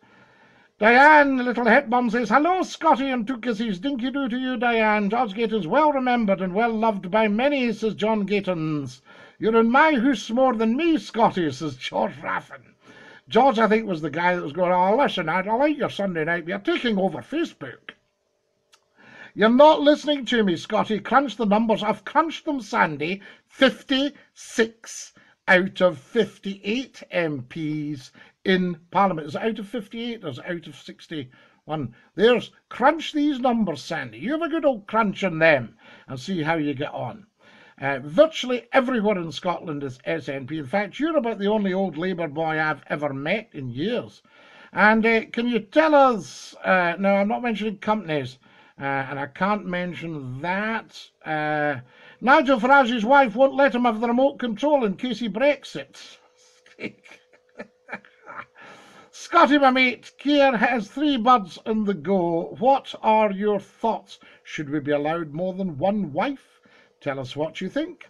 Diane, little Hetbum, says, hello, Scotty and two kisses. Dinky-doo to you, Diane. George Gatons, well remembered and well loved by many, says John Gatons. You're in my house more than me, Scotty, says George Raffin. George, I think, was the guy that was going, oh, listen, I like your Sunday night, but you're taking over Facebook. You're not listening to me, Scotty. Crunch the numbers. I've crunched them, Sandy. fifty-six out of fifty-eight M Ps in Parliament. Is it out of fifty-eight or is it out of sixty-one? There's, crunch these numbers, Sandy. You have a good old crunch on them and see how you get on. Uh, virtually everyone in Scotland is S N P. In fact, you're about the only old Labour boy I've ever met in years. And uh, can you tell us, uh, no, I'm not mentioning companies, uh, and I can't mention that. Uh, Nigel Farage's wife won't let him have the remote control in case he Brexits. Scotty, my mate, Keir has three buds in the go. What are your thoughts? Should we be allowed more than one wife? Tell us what you think.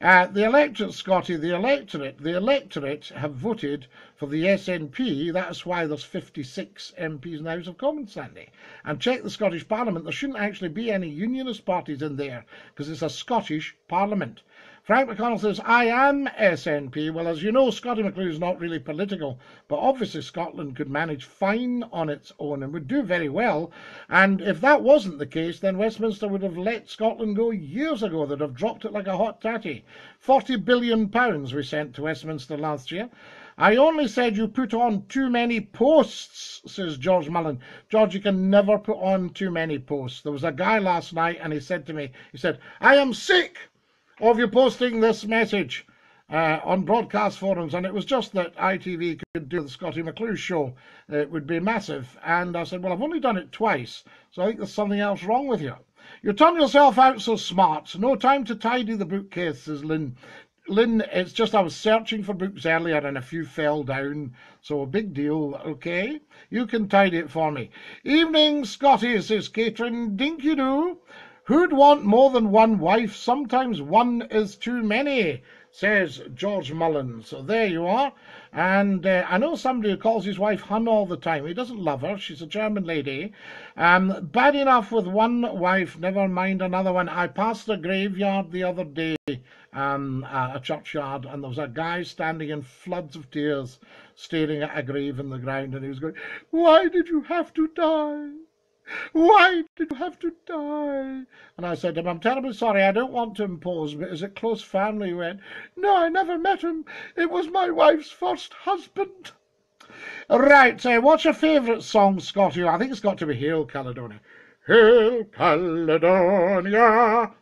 Uh, the electorate, Scotty, the electorate, the electorate have voted for the S N P. That's why there's fifty-six M Ps in the House of Commons, Sandy. And check the Scottish Parliament. There shouldn't actually be any unionist parties in there because it's a Scottish Parliament. Frank McConnell says, I am S N P. Well, as you know, Scottie McClure is not really political, but obviously Scotland could manage fine on its own and would do very well. And if that wasn't the case, then Westminster would have let Scotland go years ago. They'd have dropped it like a hot tatty. forty billion pounds we sent to Westminster last year. I only said you put on too many posts, says George Mullen. George, you can never put on too many posts. There was a guy last night and he said to me, he said, I am sick of you posting this message uh, on broadcast forums. And it was just that I T V could do the Scottie McClure show. It would be massive. And I said, well, I've only done it twice, so I think there's something else wrong with you. You turn yourself out so smart. No time to tidy the bookcase, says Lynn. Lynn, it's just I was searching for books earlier and a few fell down, so a big deal, okay? You can tidy it for me. Evening, Scottie, says Catrin. Dinky-doo. Who'd want more than one wife? Sometimes one is too many, says George Mullen. So there you are. And uh, I know somebody who calls his wife Hun all the time. He doesn't love her. She's a German lady. Um, bad enough with one wife, never mind another one. I passed a graveyard the other day, um, a churchyard, and there was a guy standing in floods of tears, staring at a grave in the ground, and he was going, "Why did you have to die? Why did you have to die?" And I said to him, "I'm terribly sorry, I don't want to impose, but is it close family?" He went, "No, I never met him. It was my wife's first husband." Right, so what's your favourite song, Scotty? I think it's got to be Hail Caledonia. Hail Caledonia.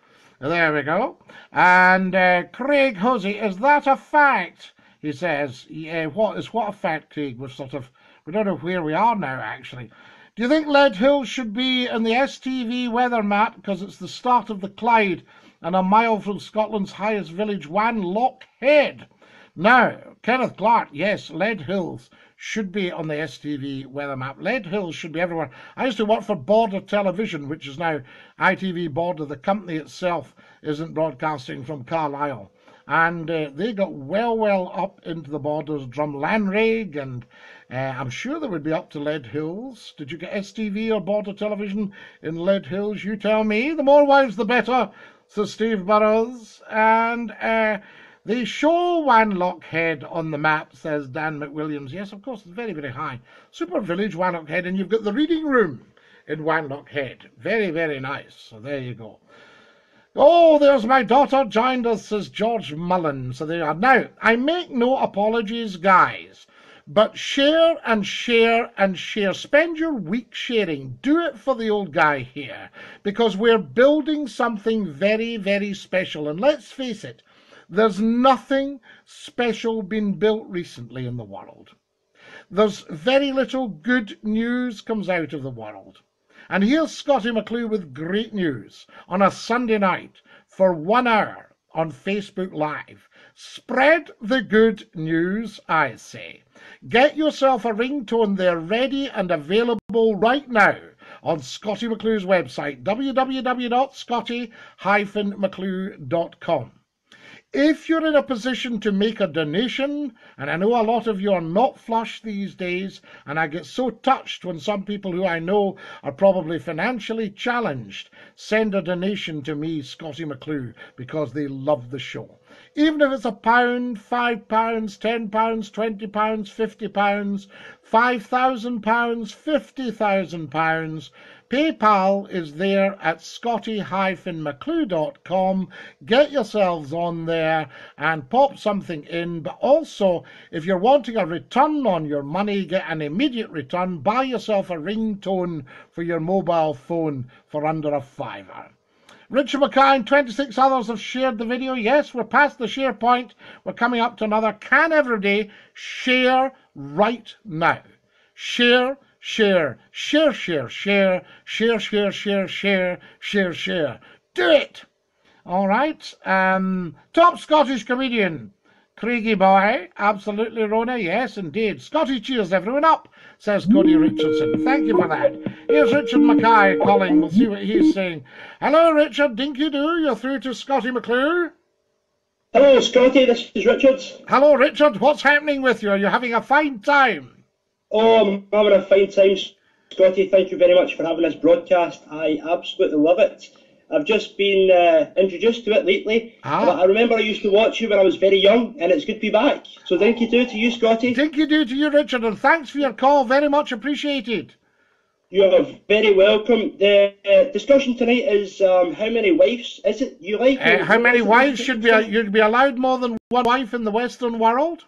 There we go. And uh, Craig Hosey, is that a fact? He says, yeah, what is what a fact, Craig? We're sort of, we don't know where we are now, actually. Do you think Lead Hills should be in the S T V weather map because it's the start of the Clyde and a mile from Scotland's highest village, Wanlockhead? Now, Kenneth Clark, yes, Lead Hills should be on the S T V weather map. Lead Hills should be everywhere. I used to work for Border Television, which is now I T V Border. The company itself isn't broadcasting from Carlisle. And uh, they got well, well up into the borders, Drumlanrig, and uh, I'm sure they would be up to Lead Hills. Did you get S T V or Border Television in Lead Hills? You tell me. The more wives, the better, Sir Steve Burrows. And uh, they show Wanlockhead on the map, says Dan McWilliams. Yes, of course, it's very, very high. Super village, Wanlockhead, and you've got the reading room in Wanlockhead. Very, very nice. So there you go. Oh, there's my daughter joined us, says George Mullen. So there you are. Now, I make no apologies, guys, but share and share and share. Spend your week sharing. Do it for the old guy here, because we're building something very, very special. And let's face it, there's nothing special been built recently in the world. There's very little good news comes out of the world. And here's Scottie McClure with great news on a Sunday night for one hour on Facebook Live. Spread the good news, I say. Get yourself a ringtone. They're ready and available right now on Scottie McClure's website, w w w dot scottie dash mcclure dot com. If you're in a position to make a donation, and I know a lot of you are not flush these days, and I get so touched when some people who I know are probably financially challenged send a donation to me, Scottie McClure, because they love the show. Even if it's a pound, five pounds, ten pounds, twenty pounds, fifty pounds, five thousand pounds, fifty thousand pounds, PayPal is there at scottie dash mcclure dot com. Get yourselves on there and pop something in. But also, if you're wanting a return on your money, get an immediate return. Buy yourself a ringtone for your mobile phone for under a fiver. Richard Mackay and twenty-six others have shared the video. Yes, we're past the share point. We're coming up to another. Can everybody share right now? Share. Share, share, share, share, share, share, share, share, share, share. Do it! All right. Um, top Scottish comedian, Craigie Boy. Absolutely, Rona. Yes, indeed. Scotty cheers everyone up, says Cody Richardson. Thank you for that. Here's Richard Mackay calling. We'll see what he's saying. Hello, Richard Dinky Doo. You're through to Scottie McClure. Hello, Scotty. This is Richard. Hello, Richard. What's happening with you? Are you having a fine time? Oh, I'm having a fine time, Scotty. Thank you very much for having this broadcast. I absolutely love it. I've just been uh, introduced to it lately. Ah. But I remember I used to watch you when I was very young, and it's good to be back. So thank you do to you, Scotty. Thank you do to you, Richard, and thanks for your call. Very much appreciated. You are very welcome. The uh, discussion tonight is um, how many wives is it you like? Uh, how many wives should be? You'd be allowed more than one wife in the Western world?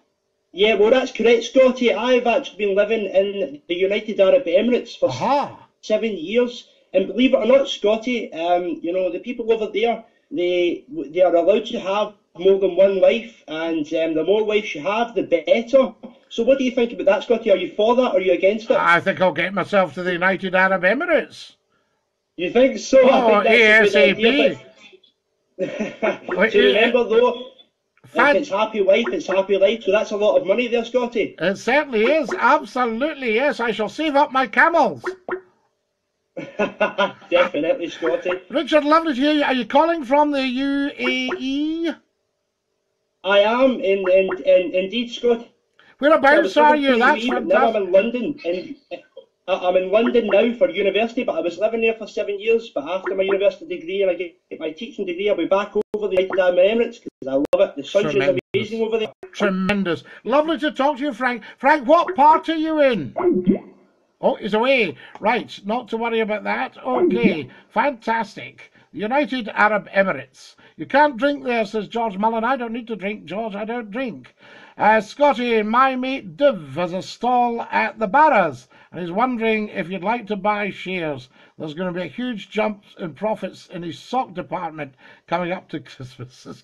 Yeah, well, that's correct, Scotty. I've actually been living in the United Arab Emirates for Aha. seven years. And believe it or not, Scotty, um, you know, the people over there, they they are allowed to have more than one wife. And um, the more wives you have, the better. So what do you think about that, Scotty? Are you for that or are you against it? I think I'll get myself to the United Arab Emirates. You think so? Oh, ASAP. Do you remember, though? If it's happy wife, it's happy life. So that's a lot of money there, Scotty. It certainly is. Absolutely, yes. I shall save up my camels. Definitely, Scotty. Richard, lovely to hear you. Are you calling from the U A E? I am, in, in, in, indeed, Scotty. Whereabouts are you? That's fantastic. Now I'm in London. In, I'm in London now for university, but I was living there for seven years. But after my university degree and I get my teaching degree, I'll be back over the United Arab Emirates because I love it. The sunshine's amazing over there. Tremendous. Lovely to talk to you, Frank. Frank, what part are you in? Oh, he's away. Right, not to worry about that. Okay, fantastic. United Arab Emirates. You can't drink there, says George Mullen. I don't need to drink, George. I don't drink. Uh, Scotty, my mate Div has a stall at the Barras. And he's wondering if you'd like to buy shares. There's going to be a huge jump in profits in his sock department coming up to Christmas.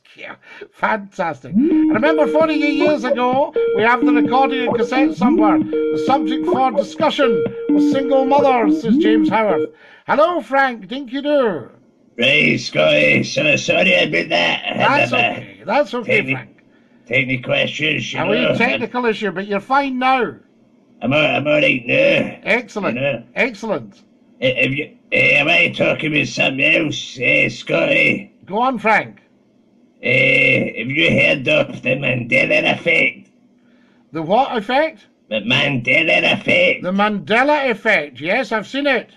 Fantastic. And remember, forty-eight years ago, we have the recording and cassette somewhere. The subject for discussion was single mothers, says James Howard. Hello, Frank. Dinky Doo. Hey, Scotty. So sorry about that. That's okay. That's okay, Frank. technical issues. I mean, technical issue, but you're fine now. I'm all, I'm all right now. Excellent. You know? Excellent. If you, eh, am I talking with somebody else, eh, Scotty? Go on, Frank. Eh, have you heard of the Mandela Effect? The what effect? The Mandela Effect. The Mandela Effect, yes, I've seen it.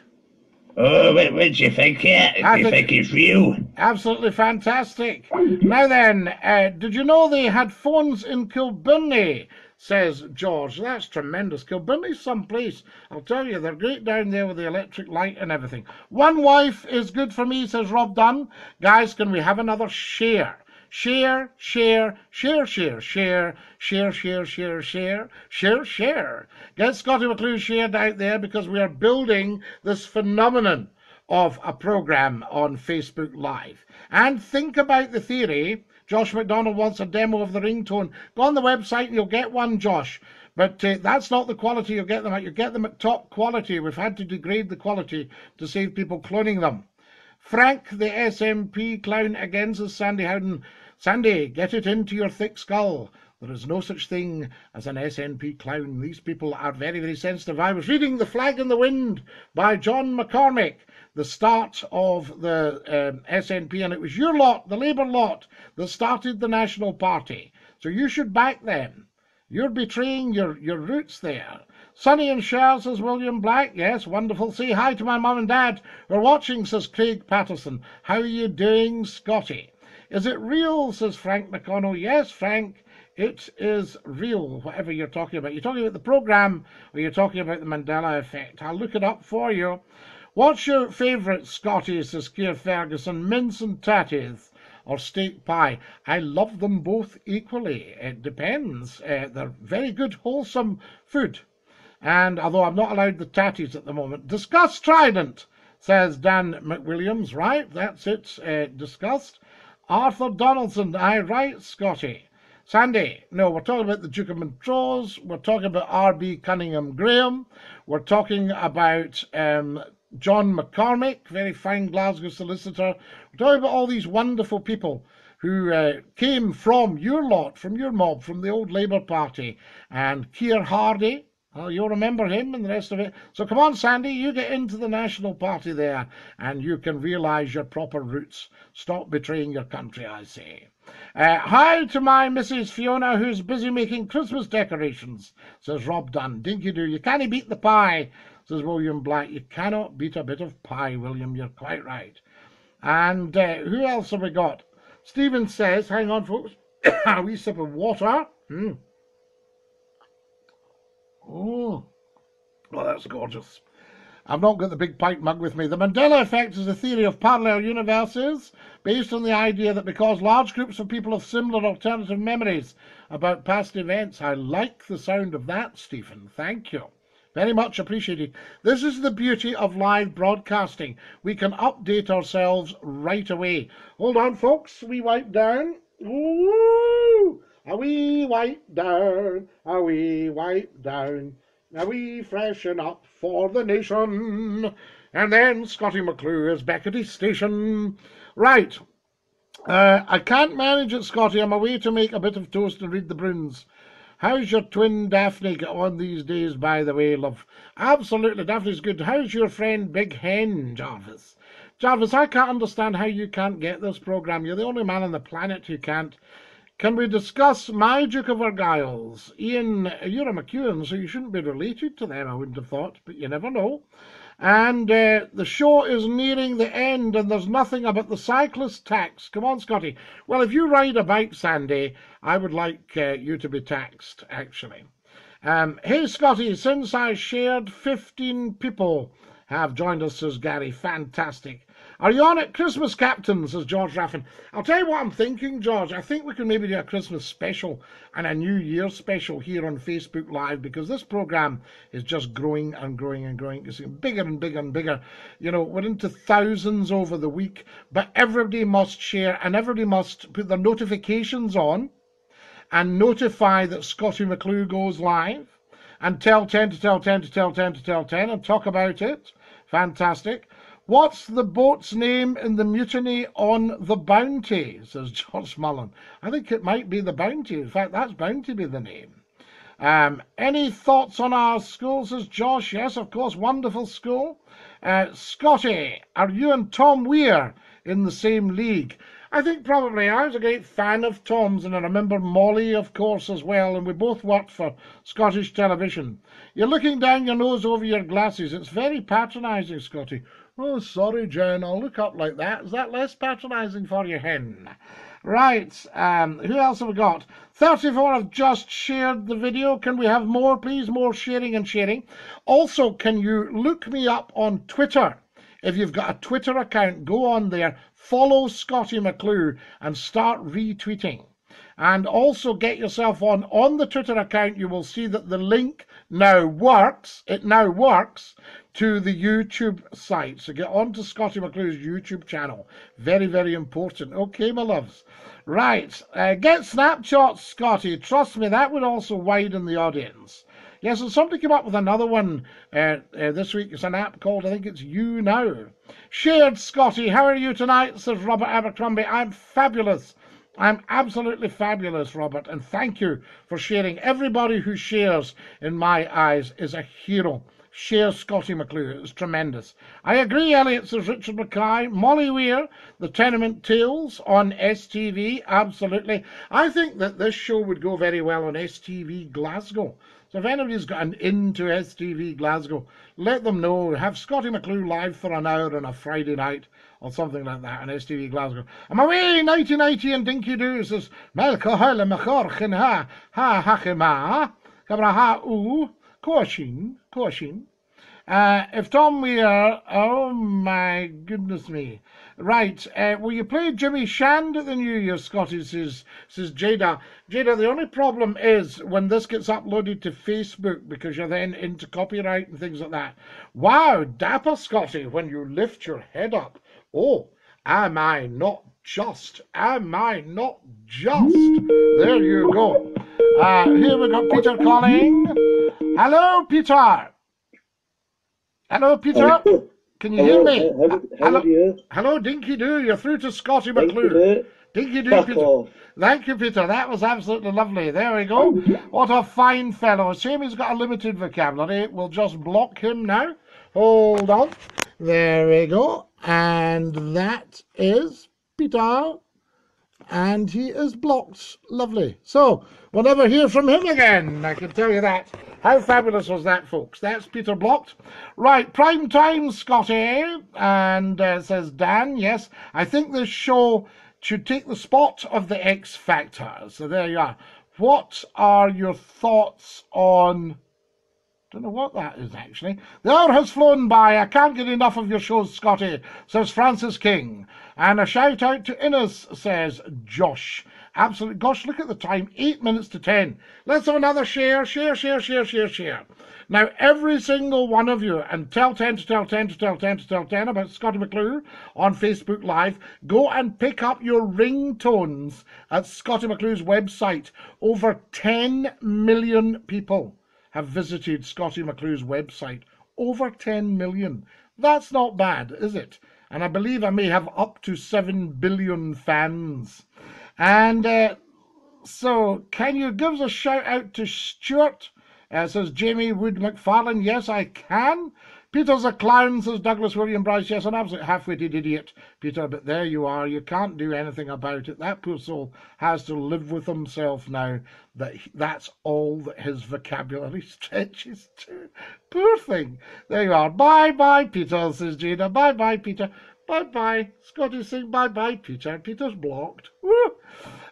Oh, what, what do you think of it? Do I you think, think it's real? Absolutely fantastic. Now then, uh, did you know they had phones in Kilburnie? Says George. That's tremendous. Kilburnie's someplace. I'll tell you, they're great down there with the electric light and everything. One wife is good for me, says Rob Dunn. Guys, can we have another share? Share, share, share, share, share, share, share, share, share, share, share. Get Scottie McClure shared out there because we are building this phenomenon of a programme on Facebook Live. And think about the theory. Josh McDonald wants a demo of the ringtone. Go on the website and you'll get one, Josh. But uh, that's not the quality you'll get them at. You get them at top quality. We've had to degrade the quality to save people cloning them. Frank, the S N P clown again, says Sandy Howden. Sandy, get it into your thick skull. There is no such thing as an S N P clown. These people are very, very sensitive. I was reading The Flag in the Wind by John McCormick, the start of the um, S N P, and it was your lot, the Labour lot, that started the National Party. So you should back them. You're betraying your, your roots there. Sonny and Cher, says William Black. Yes, wonderful. Say hi to my mum and dad. We're watching, says Craig Patterson. How are you doing, Scotty? Is it real, says Frank McConnell. Yes, Frank. It is real, whatever you're talking about. You're talking about the programme or you're talking about the Mandela Effect. I'll look it up for you. What's your favourite, Scotty, says Keir Ferguson, mince and tatties or steak pie? I love them both equally. It depends. Uh, they're very good, wholesome food. And although I'm not allowed the tatties at the moment. Discuss Trident, says Dan McWilliams. Right, that's it, uh, discussed. Arthur Donaldson, aye, right, Scotty. Sandy, no, we're talking about the Duke of Montrose, we're talking about R B Cunningham Graham, we're talking about um, John McCormick, very fine Glasgow solicitor, we're talking about all these wonderful people who uh, came from your lot, from your mob, from the old Labour Party, and Keir Hardie. Well, you'll remember him and the rest of it. So come on, Sandy, you get into the National Party there and you can realise your proper roots. Stop betraying your country, I say. Uh, hi to my Missus Fiona, who's busy making Christmas decorations, says Rob Dunn. Dinky-do, you can't beat the pie, says William Black. You cannot beat a bit of pie, William. You're quite right. And uh, who else have we got? Stephen says, hang on, folks, a wee sip of water. Hmm. Oh, well, that's gorgeous. I've not got the big pint mug with me. The Mandela Effect is a theory of parallel universes based on the idea that because large groups of people have similar alternative memories about past events. I like the sound of that, Stephen. Thank you. Very much appreciated. This is the beauty of live broadcasting. We can update ourselves right away. Hold on, folks. We wipe down. Ooh. A wee wipe down, a wee wipe down, a wee freshen up for the nation. And then Scottie McClure is back at his station. Right, uh, I can't manage it, Scottie. I'm away to make a bit of toast and read the Bruins. How's your twin Daphne get on these days, by the way, love? Absolutely, Daphne's good. How's your friend Big Hen, Jarvis? Jarvis, I can't understand how you can't get this programme. You're the only man on the planet who can't. Can we discuss my Duke of Argyle's? Ian, you're a McEwen, so you shouldn't be related to them, I wouldn't have thought, but you never know. And uh, the show is nearing the end, and there's nothing about the cyclist tax. Come on, Scotty. Well, if you ride a bike, Sandy, I would like uh, you to be taxed, actually. Um, hey, Scotty, since I shared, fifteen people have joined us, says Gary. Fantastic. Are you on at Christmas, Captain, says George Raffin. I'll tell you what I'm thinking, George. I think we can maybe do a Christmas special and a New Year special here on Facebook Live because this programme is just growing and growing and growing. It's getting bigger and bigger and bigger. You know, we're into thousands over the week, but everybody must share and everybody must put their notifications on and notify that Scottie McClure goes live and tell ten to tell ten to tell ten to tell ten and talk about it. Fantastic. What's the boat's name in the mutiny on the Bounty? Says George Mullen. I think it might be the Bounty. In fact, that's bound to be the name. Um, any thoughts on our school, says Josh? Yes, of course, wonderful school. Uh, Scotty, are you and Tom Weir in the same league? I think probably. I was a great fan of Tom's, and I remember Molly, of course, as well, and we both worked for Scottish television. You're looking down your nose over your glasses. It's very patronising, Scotty. Oh, sorry, Jen, I'll look up like that. Is that less patronising for you, hen? Right, um, who else have we got? thirty-four have just shared the video. Can we have more, please? More sharing and sharing. Also, can you look me up on Twitter? If you've got a Twitter account, go on there. Follow Scottie McClure and start retweeting. And also get yourself on, on the Twitter account. You will see that the link now works. It now works to the YouTube site. So get on to Scottie McClure's YouTube channel. Very, very important. Okay, my loves. Right. Uh, get snapshots, Scottie. Trust me, that would also widen the audience. Yes, and somebody came up with another one uh, uh, this week. It's an app called, I think it's You Now. Shared Scottie, how are you tonight? Says Robert Abercrombie. I'm fabulous. I'm absolutely fabulous, Robert. And thank you for sharing. Everybody who shares, in my eyes, is a hero. Share Scottie McClure. It's tremendous. I agree, Elliot, says Richard Mackay. Molly Weir, The Tenement Tales on S T V. Absolutely. I think that this show would go very well on S T V Glasgow. So if anybody's got an in to S T V Glasgow, let them know. Have Scottie McClure live for an hour on a Friday night or something like that on S T V Glasgow. I'm away, nighty nighty and dinky doo, says Malco Hale Machorchin Ha Ha Hachima Cabra Ha U Caution Caution. Uh, if Tom Weir, oh my goodness me. Right, uh, will you play Jimmy Shand at the New Year, Scottie, says, says Jada. Jada, the only problem is when this gets uploaded to Facebook, because you're then into copyright and things like that. Wow, dapper, Scottie, when you lift your head up. Oh, am I not just? Am I not just? There you go. Uh, here we've got Peter calling. Hello, Peter. Hello, Peter. Can you hello, hear me? How, how hello, you? Hello, Dinky Doo. You're through to Scottie McClure. Dinky Doo, Peter. Off. Thank you, Peter. That was absolutely lovely. There we go. What a fine fellow. Shame he's got a limited vocabulary. We'll just block him now. Hold on. There we go. And that is Peter. And he is blocked. Lovely. So we'll never hear from him again. I can tell you that. How fabulous was that, folks? That's Peter blocked. Right, prime time, Scottie. And uh, says Dan, yes, I think this show should take the spot of The X Factor. So there you are. What are your thoughts on... I don't know what that is, actually. The hour has flown by. I can't get enough of your shows, Scottie, says Francis King. And a shout out to Innes, says Josh. Absolutely. Gosh, look at the time. Eight minutes to ten. Let's have another share, share, share, share, share, share. Now, every single one of you, and tell ten to tell ten to tell ten to tell ten about Scottie McClure on Facebook Live, go and pick up your ringtones at Scottie McClure's website. Over ten million people have visited Scottie McClure's website. Over ten million. That's not bad, is it? And I believe I may have up to seven billion fans. And uh, so, can you give us a shout out to Stuart? Uh, says Jamie Wood McFarlane. Yes, I can. Peter's a clown, says Douglas William Bryce. Yes, an absolute half-witted idiot, Peter. But there you are. You can't do anything about it. That poor soul has to live with himself now. That he, that's all that his vocabulary stretches to. Poor thing. There you are. Bye-bye, Peter, says Gina. Bye-bye, Peter. Bye-bye. Scottie's saying bye-bye, Peter. Peter's blocked. Woo!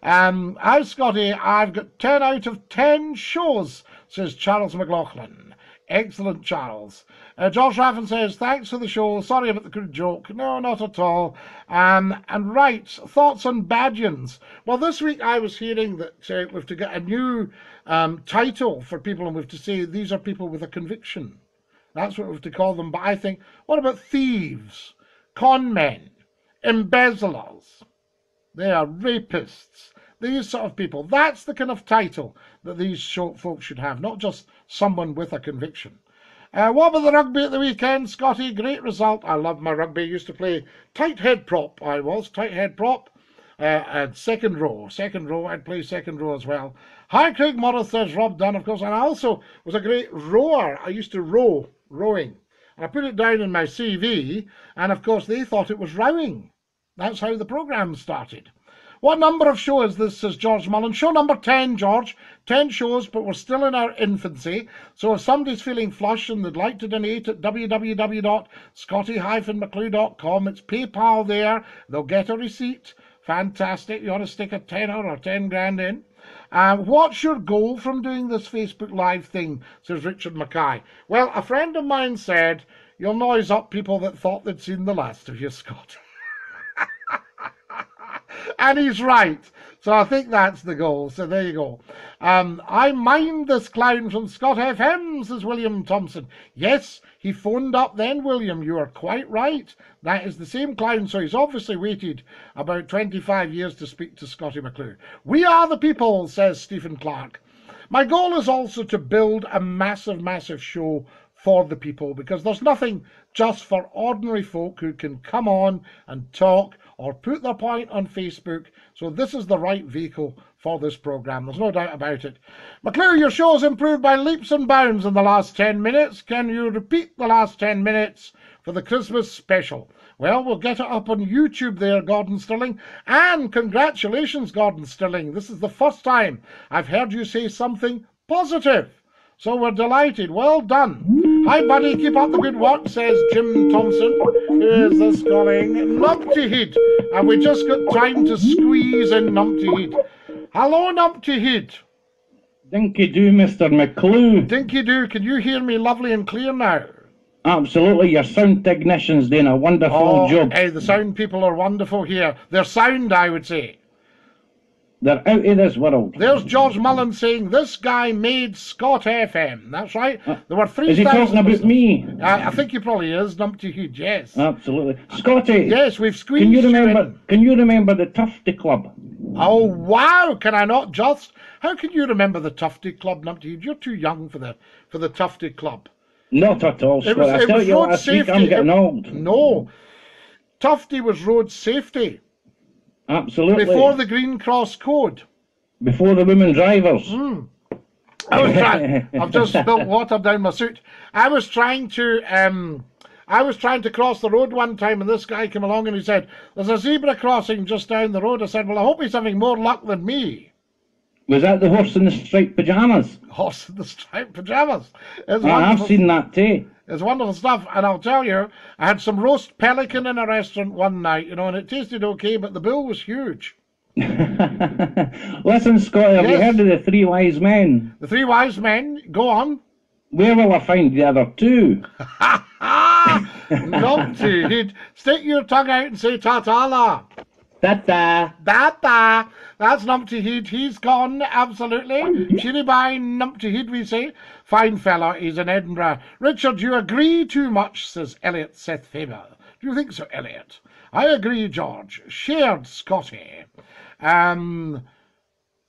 Um, hi, Scottie. I've got ten out of ten shows, says Charles McLaughlin. Excellent, Charles. Uh, Josh Raffin says, thanks for the show. Sorry about the crude joke. No, not at all. Um, and right, thoughts on badgeons. Well, this week I was hearing that uh, we've to get a new um, title for people, and we've to say these are people with a conviction. That's what we've to call them. But I think, what about thieves? Con men, embezzlers, they are rapists, these sort of people. That's the kind of title that these folk should have, not just someone with a conviction. Uh, what about the rugby at the weekend, Scotty? Great result. I love my rugby. Used to play tight head prop. I was tight head prop. Uh, and second row, second row, I'd play second row as well. Hi, Craig Morris, there's Rob Dunn, of course, and I also was a great rower. I used to row, rowing, and I put it down in my C V, and of course they thought it was rowing. That's how the programme started. What number of show is this, says George Mullen? Show number ten, George. ten shows, but we're still in our infancy. So if somebody's feeling flush and they'd like to donate at w w w dot scotty dash mcclure dot com, it's PayPal there. They'll get a receipt. Fantastic. You want to stick a tenner or ten grand in? Um, what's your goal from doing this Facebook Live thing, says Richard Mackay. Well, a friend of mine said, you'll noise up people that thought they'd seen the last of you, Scott. And he's right. So I think that's the goal. So there you go. Um, I mind this clown from Scott F M, says William Thompson. Yes, he phoned up then, William. You are quite right. That is the same clown. So he's obviously waited about twenty-five years to speak to Scottie McClure. We are the people, says Stephen Clark. My goal is also to build a massive, massive show for the people, because there's nothing just for ordinary folk who can come on and talk or put their point on Facebook. So this is the right vehicle for this programme. There's no doubt about it. McClure, your show's improved by leaps and bounds in the last ten minutes. Can you repeat the last ten minutes for the Christmas special? Well, we'll get it up on YouTube there, Gordon Stirling. And congratulations, Gordon Stirling. This is the first time I've heard you say something positive. So we're delighted. Well done. Hi, buddy. Keep up the good work, says Jim Thompson. Who is this calling? Numptyhead. Have we just got time to squeeze in Numptyhead? Hello, Numptyhead. Dinky do, Mister McClure. Dinky do. Can you hear me lovely and clear now? Absolutely. Your sound technician's doing a wonderful oh, job. Hey, the sound people are wonderful here. Their sound, I would say. They're out of this world. There's George Mullen saying, this guy made Scott F M. That's right. There were three. Is he talking about me? I, I think he probably is, Numptyhead, yes. Absolutely. Scotty. Yes, we've squeezed. Can you remember you Can you remember the Tufty Club? Oh, wow. Can I not just? How can you remember the Tufty Club, Numptyhead? You're too young for the, for the Tufty Club. Not at all, Scott. I tell you last week, I'm getting old. No. Tufty was road safety. Absolutely. Before the Green Cross Code. Before the women drivers. Mm. I was trying. I've just spilled water down my suit. I was trying to. Um, I was trying to cross the road one time, and this guy came along and he said, "There's a zebra crossing just down the road." I said, "Well, I hope he's having more luck than me." Was that the horse in the striped pyjamas? Horse in the striped pyjamas. It's oh, I've seen that too. It's wonderful stuff, and I'll tell you, I had some roast pelican in a restaurant one night, you know, and it tasted okay, but the bill was huge. Listen, Scott, have yes. you heard of the Three Wise Men? The Three Wise Men? Go on. Where will I find the other two? Ha ha! Numptyhead. Stick your tongue out and say ta-ta-la. Da-da. Da-da. That's Numptyhead. He's gone, absolutely. Cheery bye, Numptyhead, we say. Fine fella, he's in Edinburgh. Richard, you agree too much, says Elliot Seth Faber. Do you think so, Elliot? I agree, George. Shared Scotty. Um,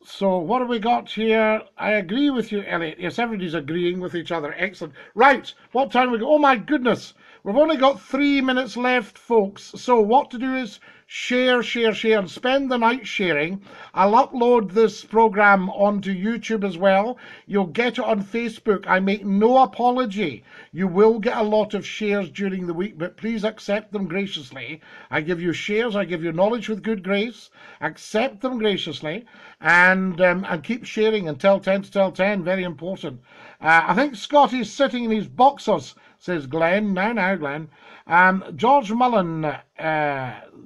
so what have we got here? I agree with you, Elliot. Yes, everybody's agreeing with each other. Excellent. Right, what time we got? Oh, my goodness. We've only got three minutes left, folks. So what to do is share, share, share, and spend the night sharing. I'll upload this program onto YouTube as well. You'll get it on Facebook. I make no apology. You will get a lot of shares during the week, but please accept them graciously. I give you shares. I give you knowledge with good grace. Accept them graciously, and um, and keep sharing until ten to tell ten. Very important. Uh, I think Scotty's sitting in his boxers, says Glenn. Now, now, Glenn. Um, George Mullen, uh,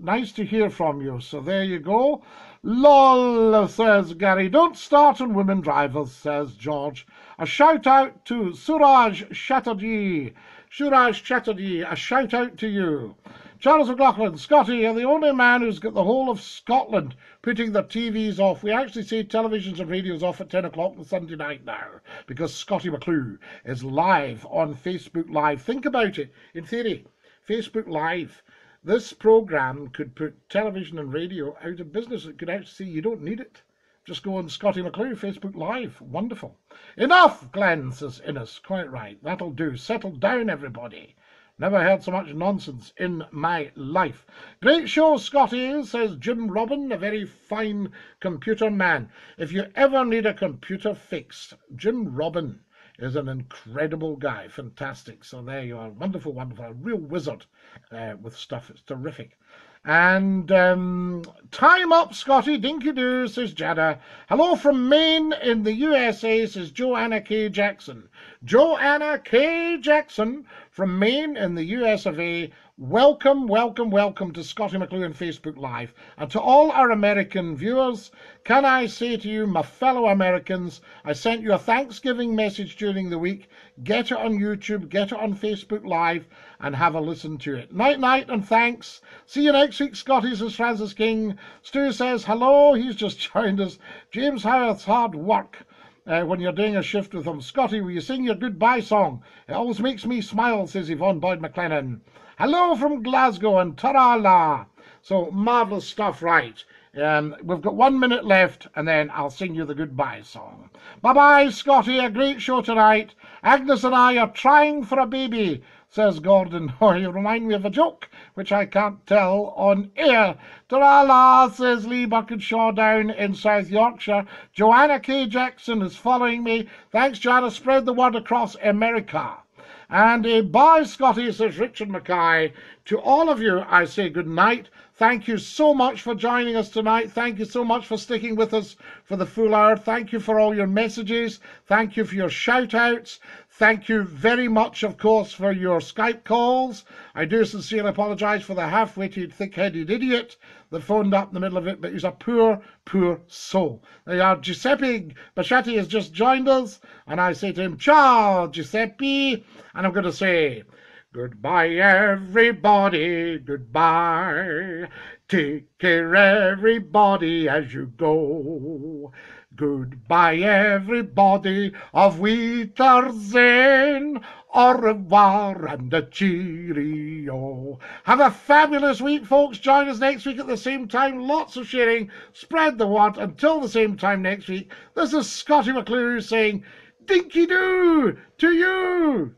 nice to hear from you. So there you go. Lol, says Gary. Don't start on women drivers, says George. A shout out to Suraj Chatterjee. Suraj Chatterjee, a shout out to you. Charles McLaughlin, Scotty, you're the only man who's got the whole of Scotland putting their T Vs off. We actually see televisions and radios off at ten o'clock on Sunday night now because Scotty McClure is live on Facebook Live. Think about it. In theory, Facebook Live, this programme could put television and radio out of business. It could actually see you don't need it. Just go on Scottie McClure, Facebook Live. Wonderful. Enough, Glenn, says Innes. Quite right. That'll do. Settle down, everybody. Never heard so much nonsense in my life. Great show, Scotty, says Jim Robin, a very fine computer man. If you ever need a computer fixed, Jim Robin is an incredible guy. Fantastic. So there you are. Wonderful, wonderful. A real wizard uh, with stuff. It's terrific. And um, time up, Scotty. Dinky-doo, says Jada. Hello from Maine in the U S A, says Joanna K. Jackson. Joanna K. Jackson from Maine in the U S of A. Welcome, welcome, welcome to Scottie McClure and Facebook Live. And to all our American viewers, can I say to you, my fellow Americans, I sent you a Thanksgiving message during the week. Get it on YouTube, get it on Facebook Live, and have a listen to it. Night, night, and thanks. See you next week, Scotty, says Francis King. Stu says hello. He's just joined us. James Howard's hard work uh, when you're doing a shift with him. Scotty, will you sing your goodbye song? It always makes me smile, says Yvonne Boyd McLennan. Hello from Glasgow and Tarala. So marvellous stuff, right? Um, we've got one minute left, and then I'll sing you the goodbye song. Bye-bye, Scotty. A great show tonight. Agnes and I are trying for a baby, says Gordon. Oh, you remind me of a joke, which I can't tell on air. Tra-la, says Lee Buckenshaw down in South Yorkshire. Joanna K. Jackson is following me. Thanks, Joanna. Spread the word across America. And a bye, Scotty, says Richard Mackay. To all of you, I say good night. Thank you so much for joining us tonight. Thank you so much for sticking with us for the full hour. Thank you for all your messages. Thank you for your shout-outs. Thank you very much, of course, for your Skype calls. I do sincerely apologise for the half-witted, thick-headed idiot that phoned up in the middle of it, but he's a poor, poor soul. They are Giuseppe Basciatti has just joined us, and I say to him, ciao, Giuseppe, and I'm going to say, goodbye, everybody, goodbye. Take care, everybody, as you go. Goodbye, everybody, of Witterzen. Au revoir and a cheerio. Have a fabulous week, folks. Join us next week at the same time. Lots of sharing. Spread the word until the same time next week. This is Scottie McClure saying, dinky-doo to you.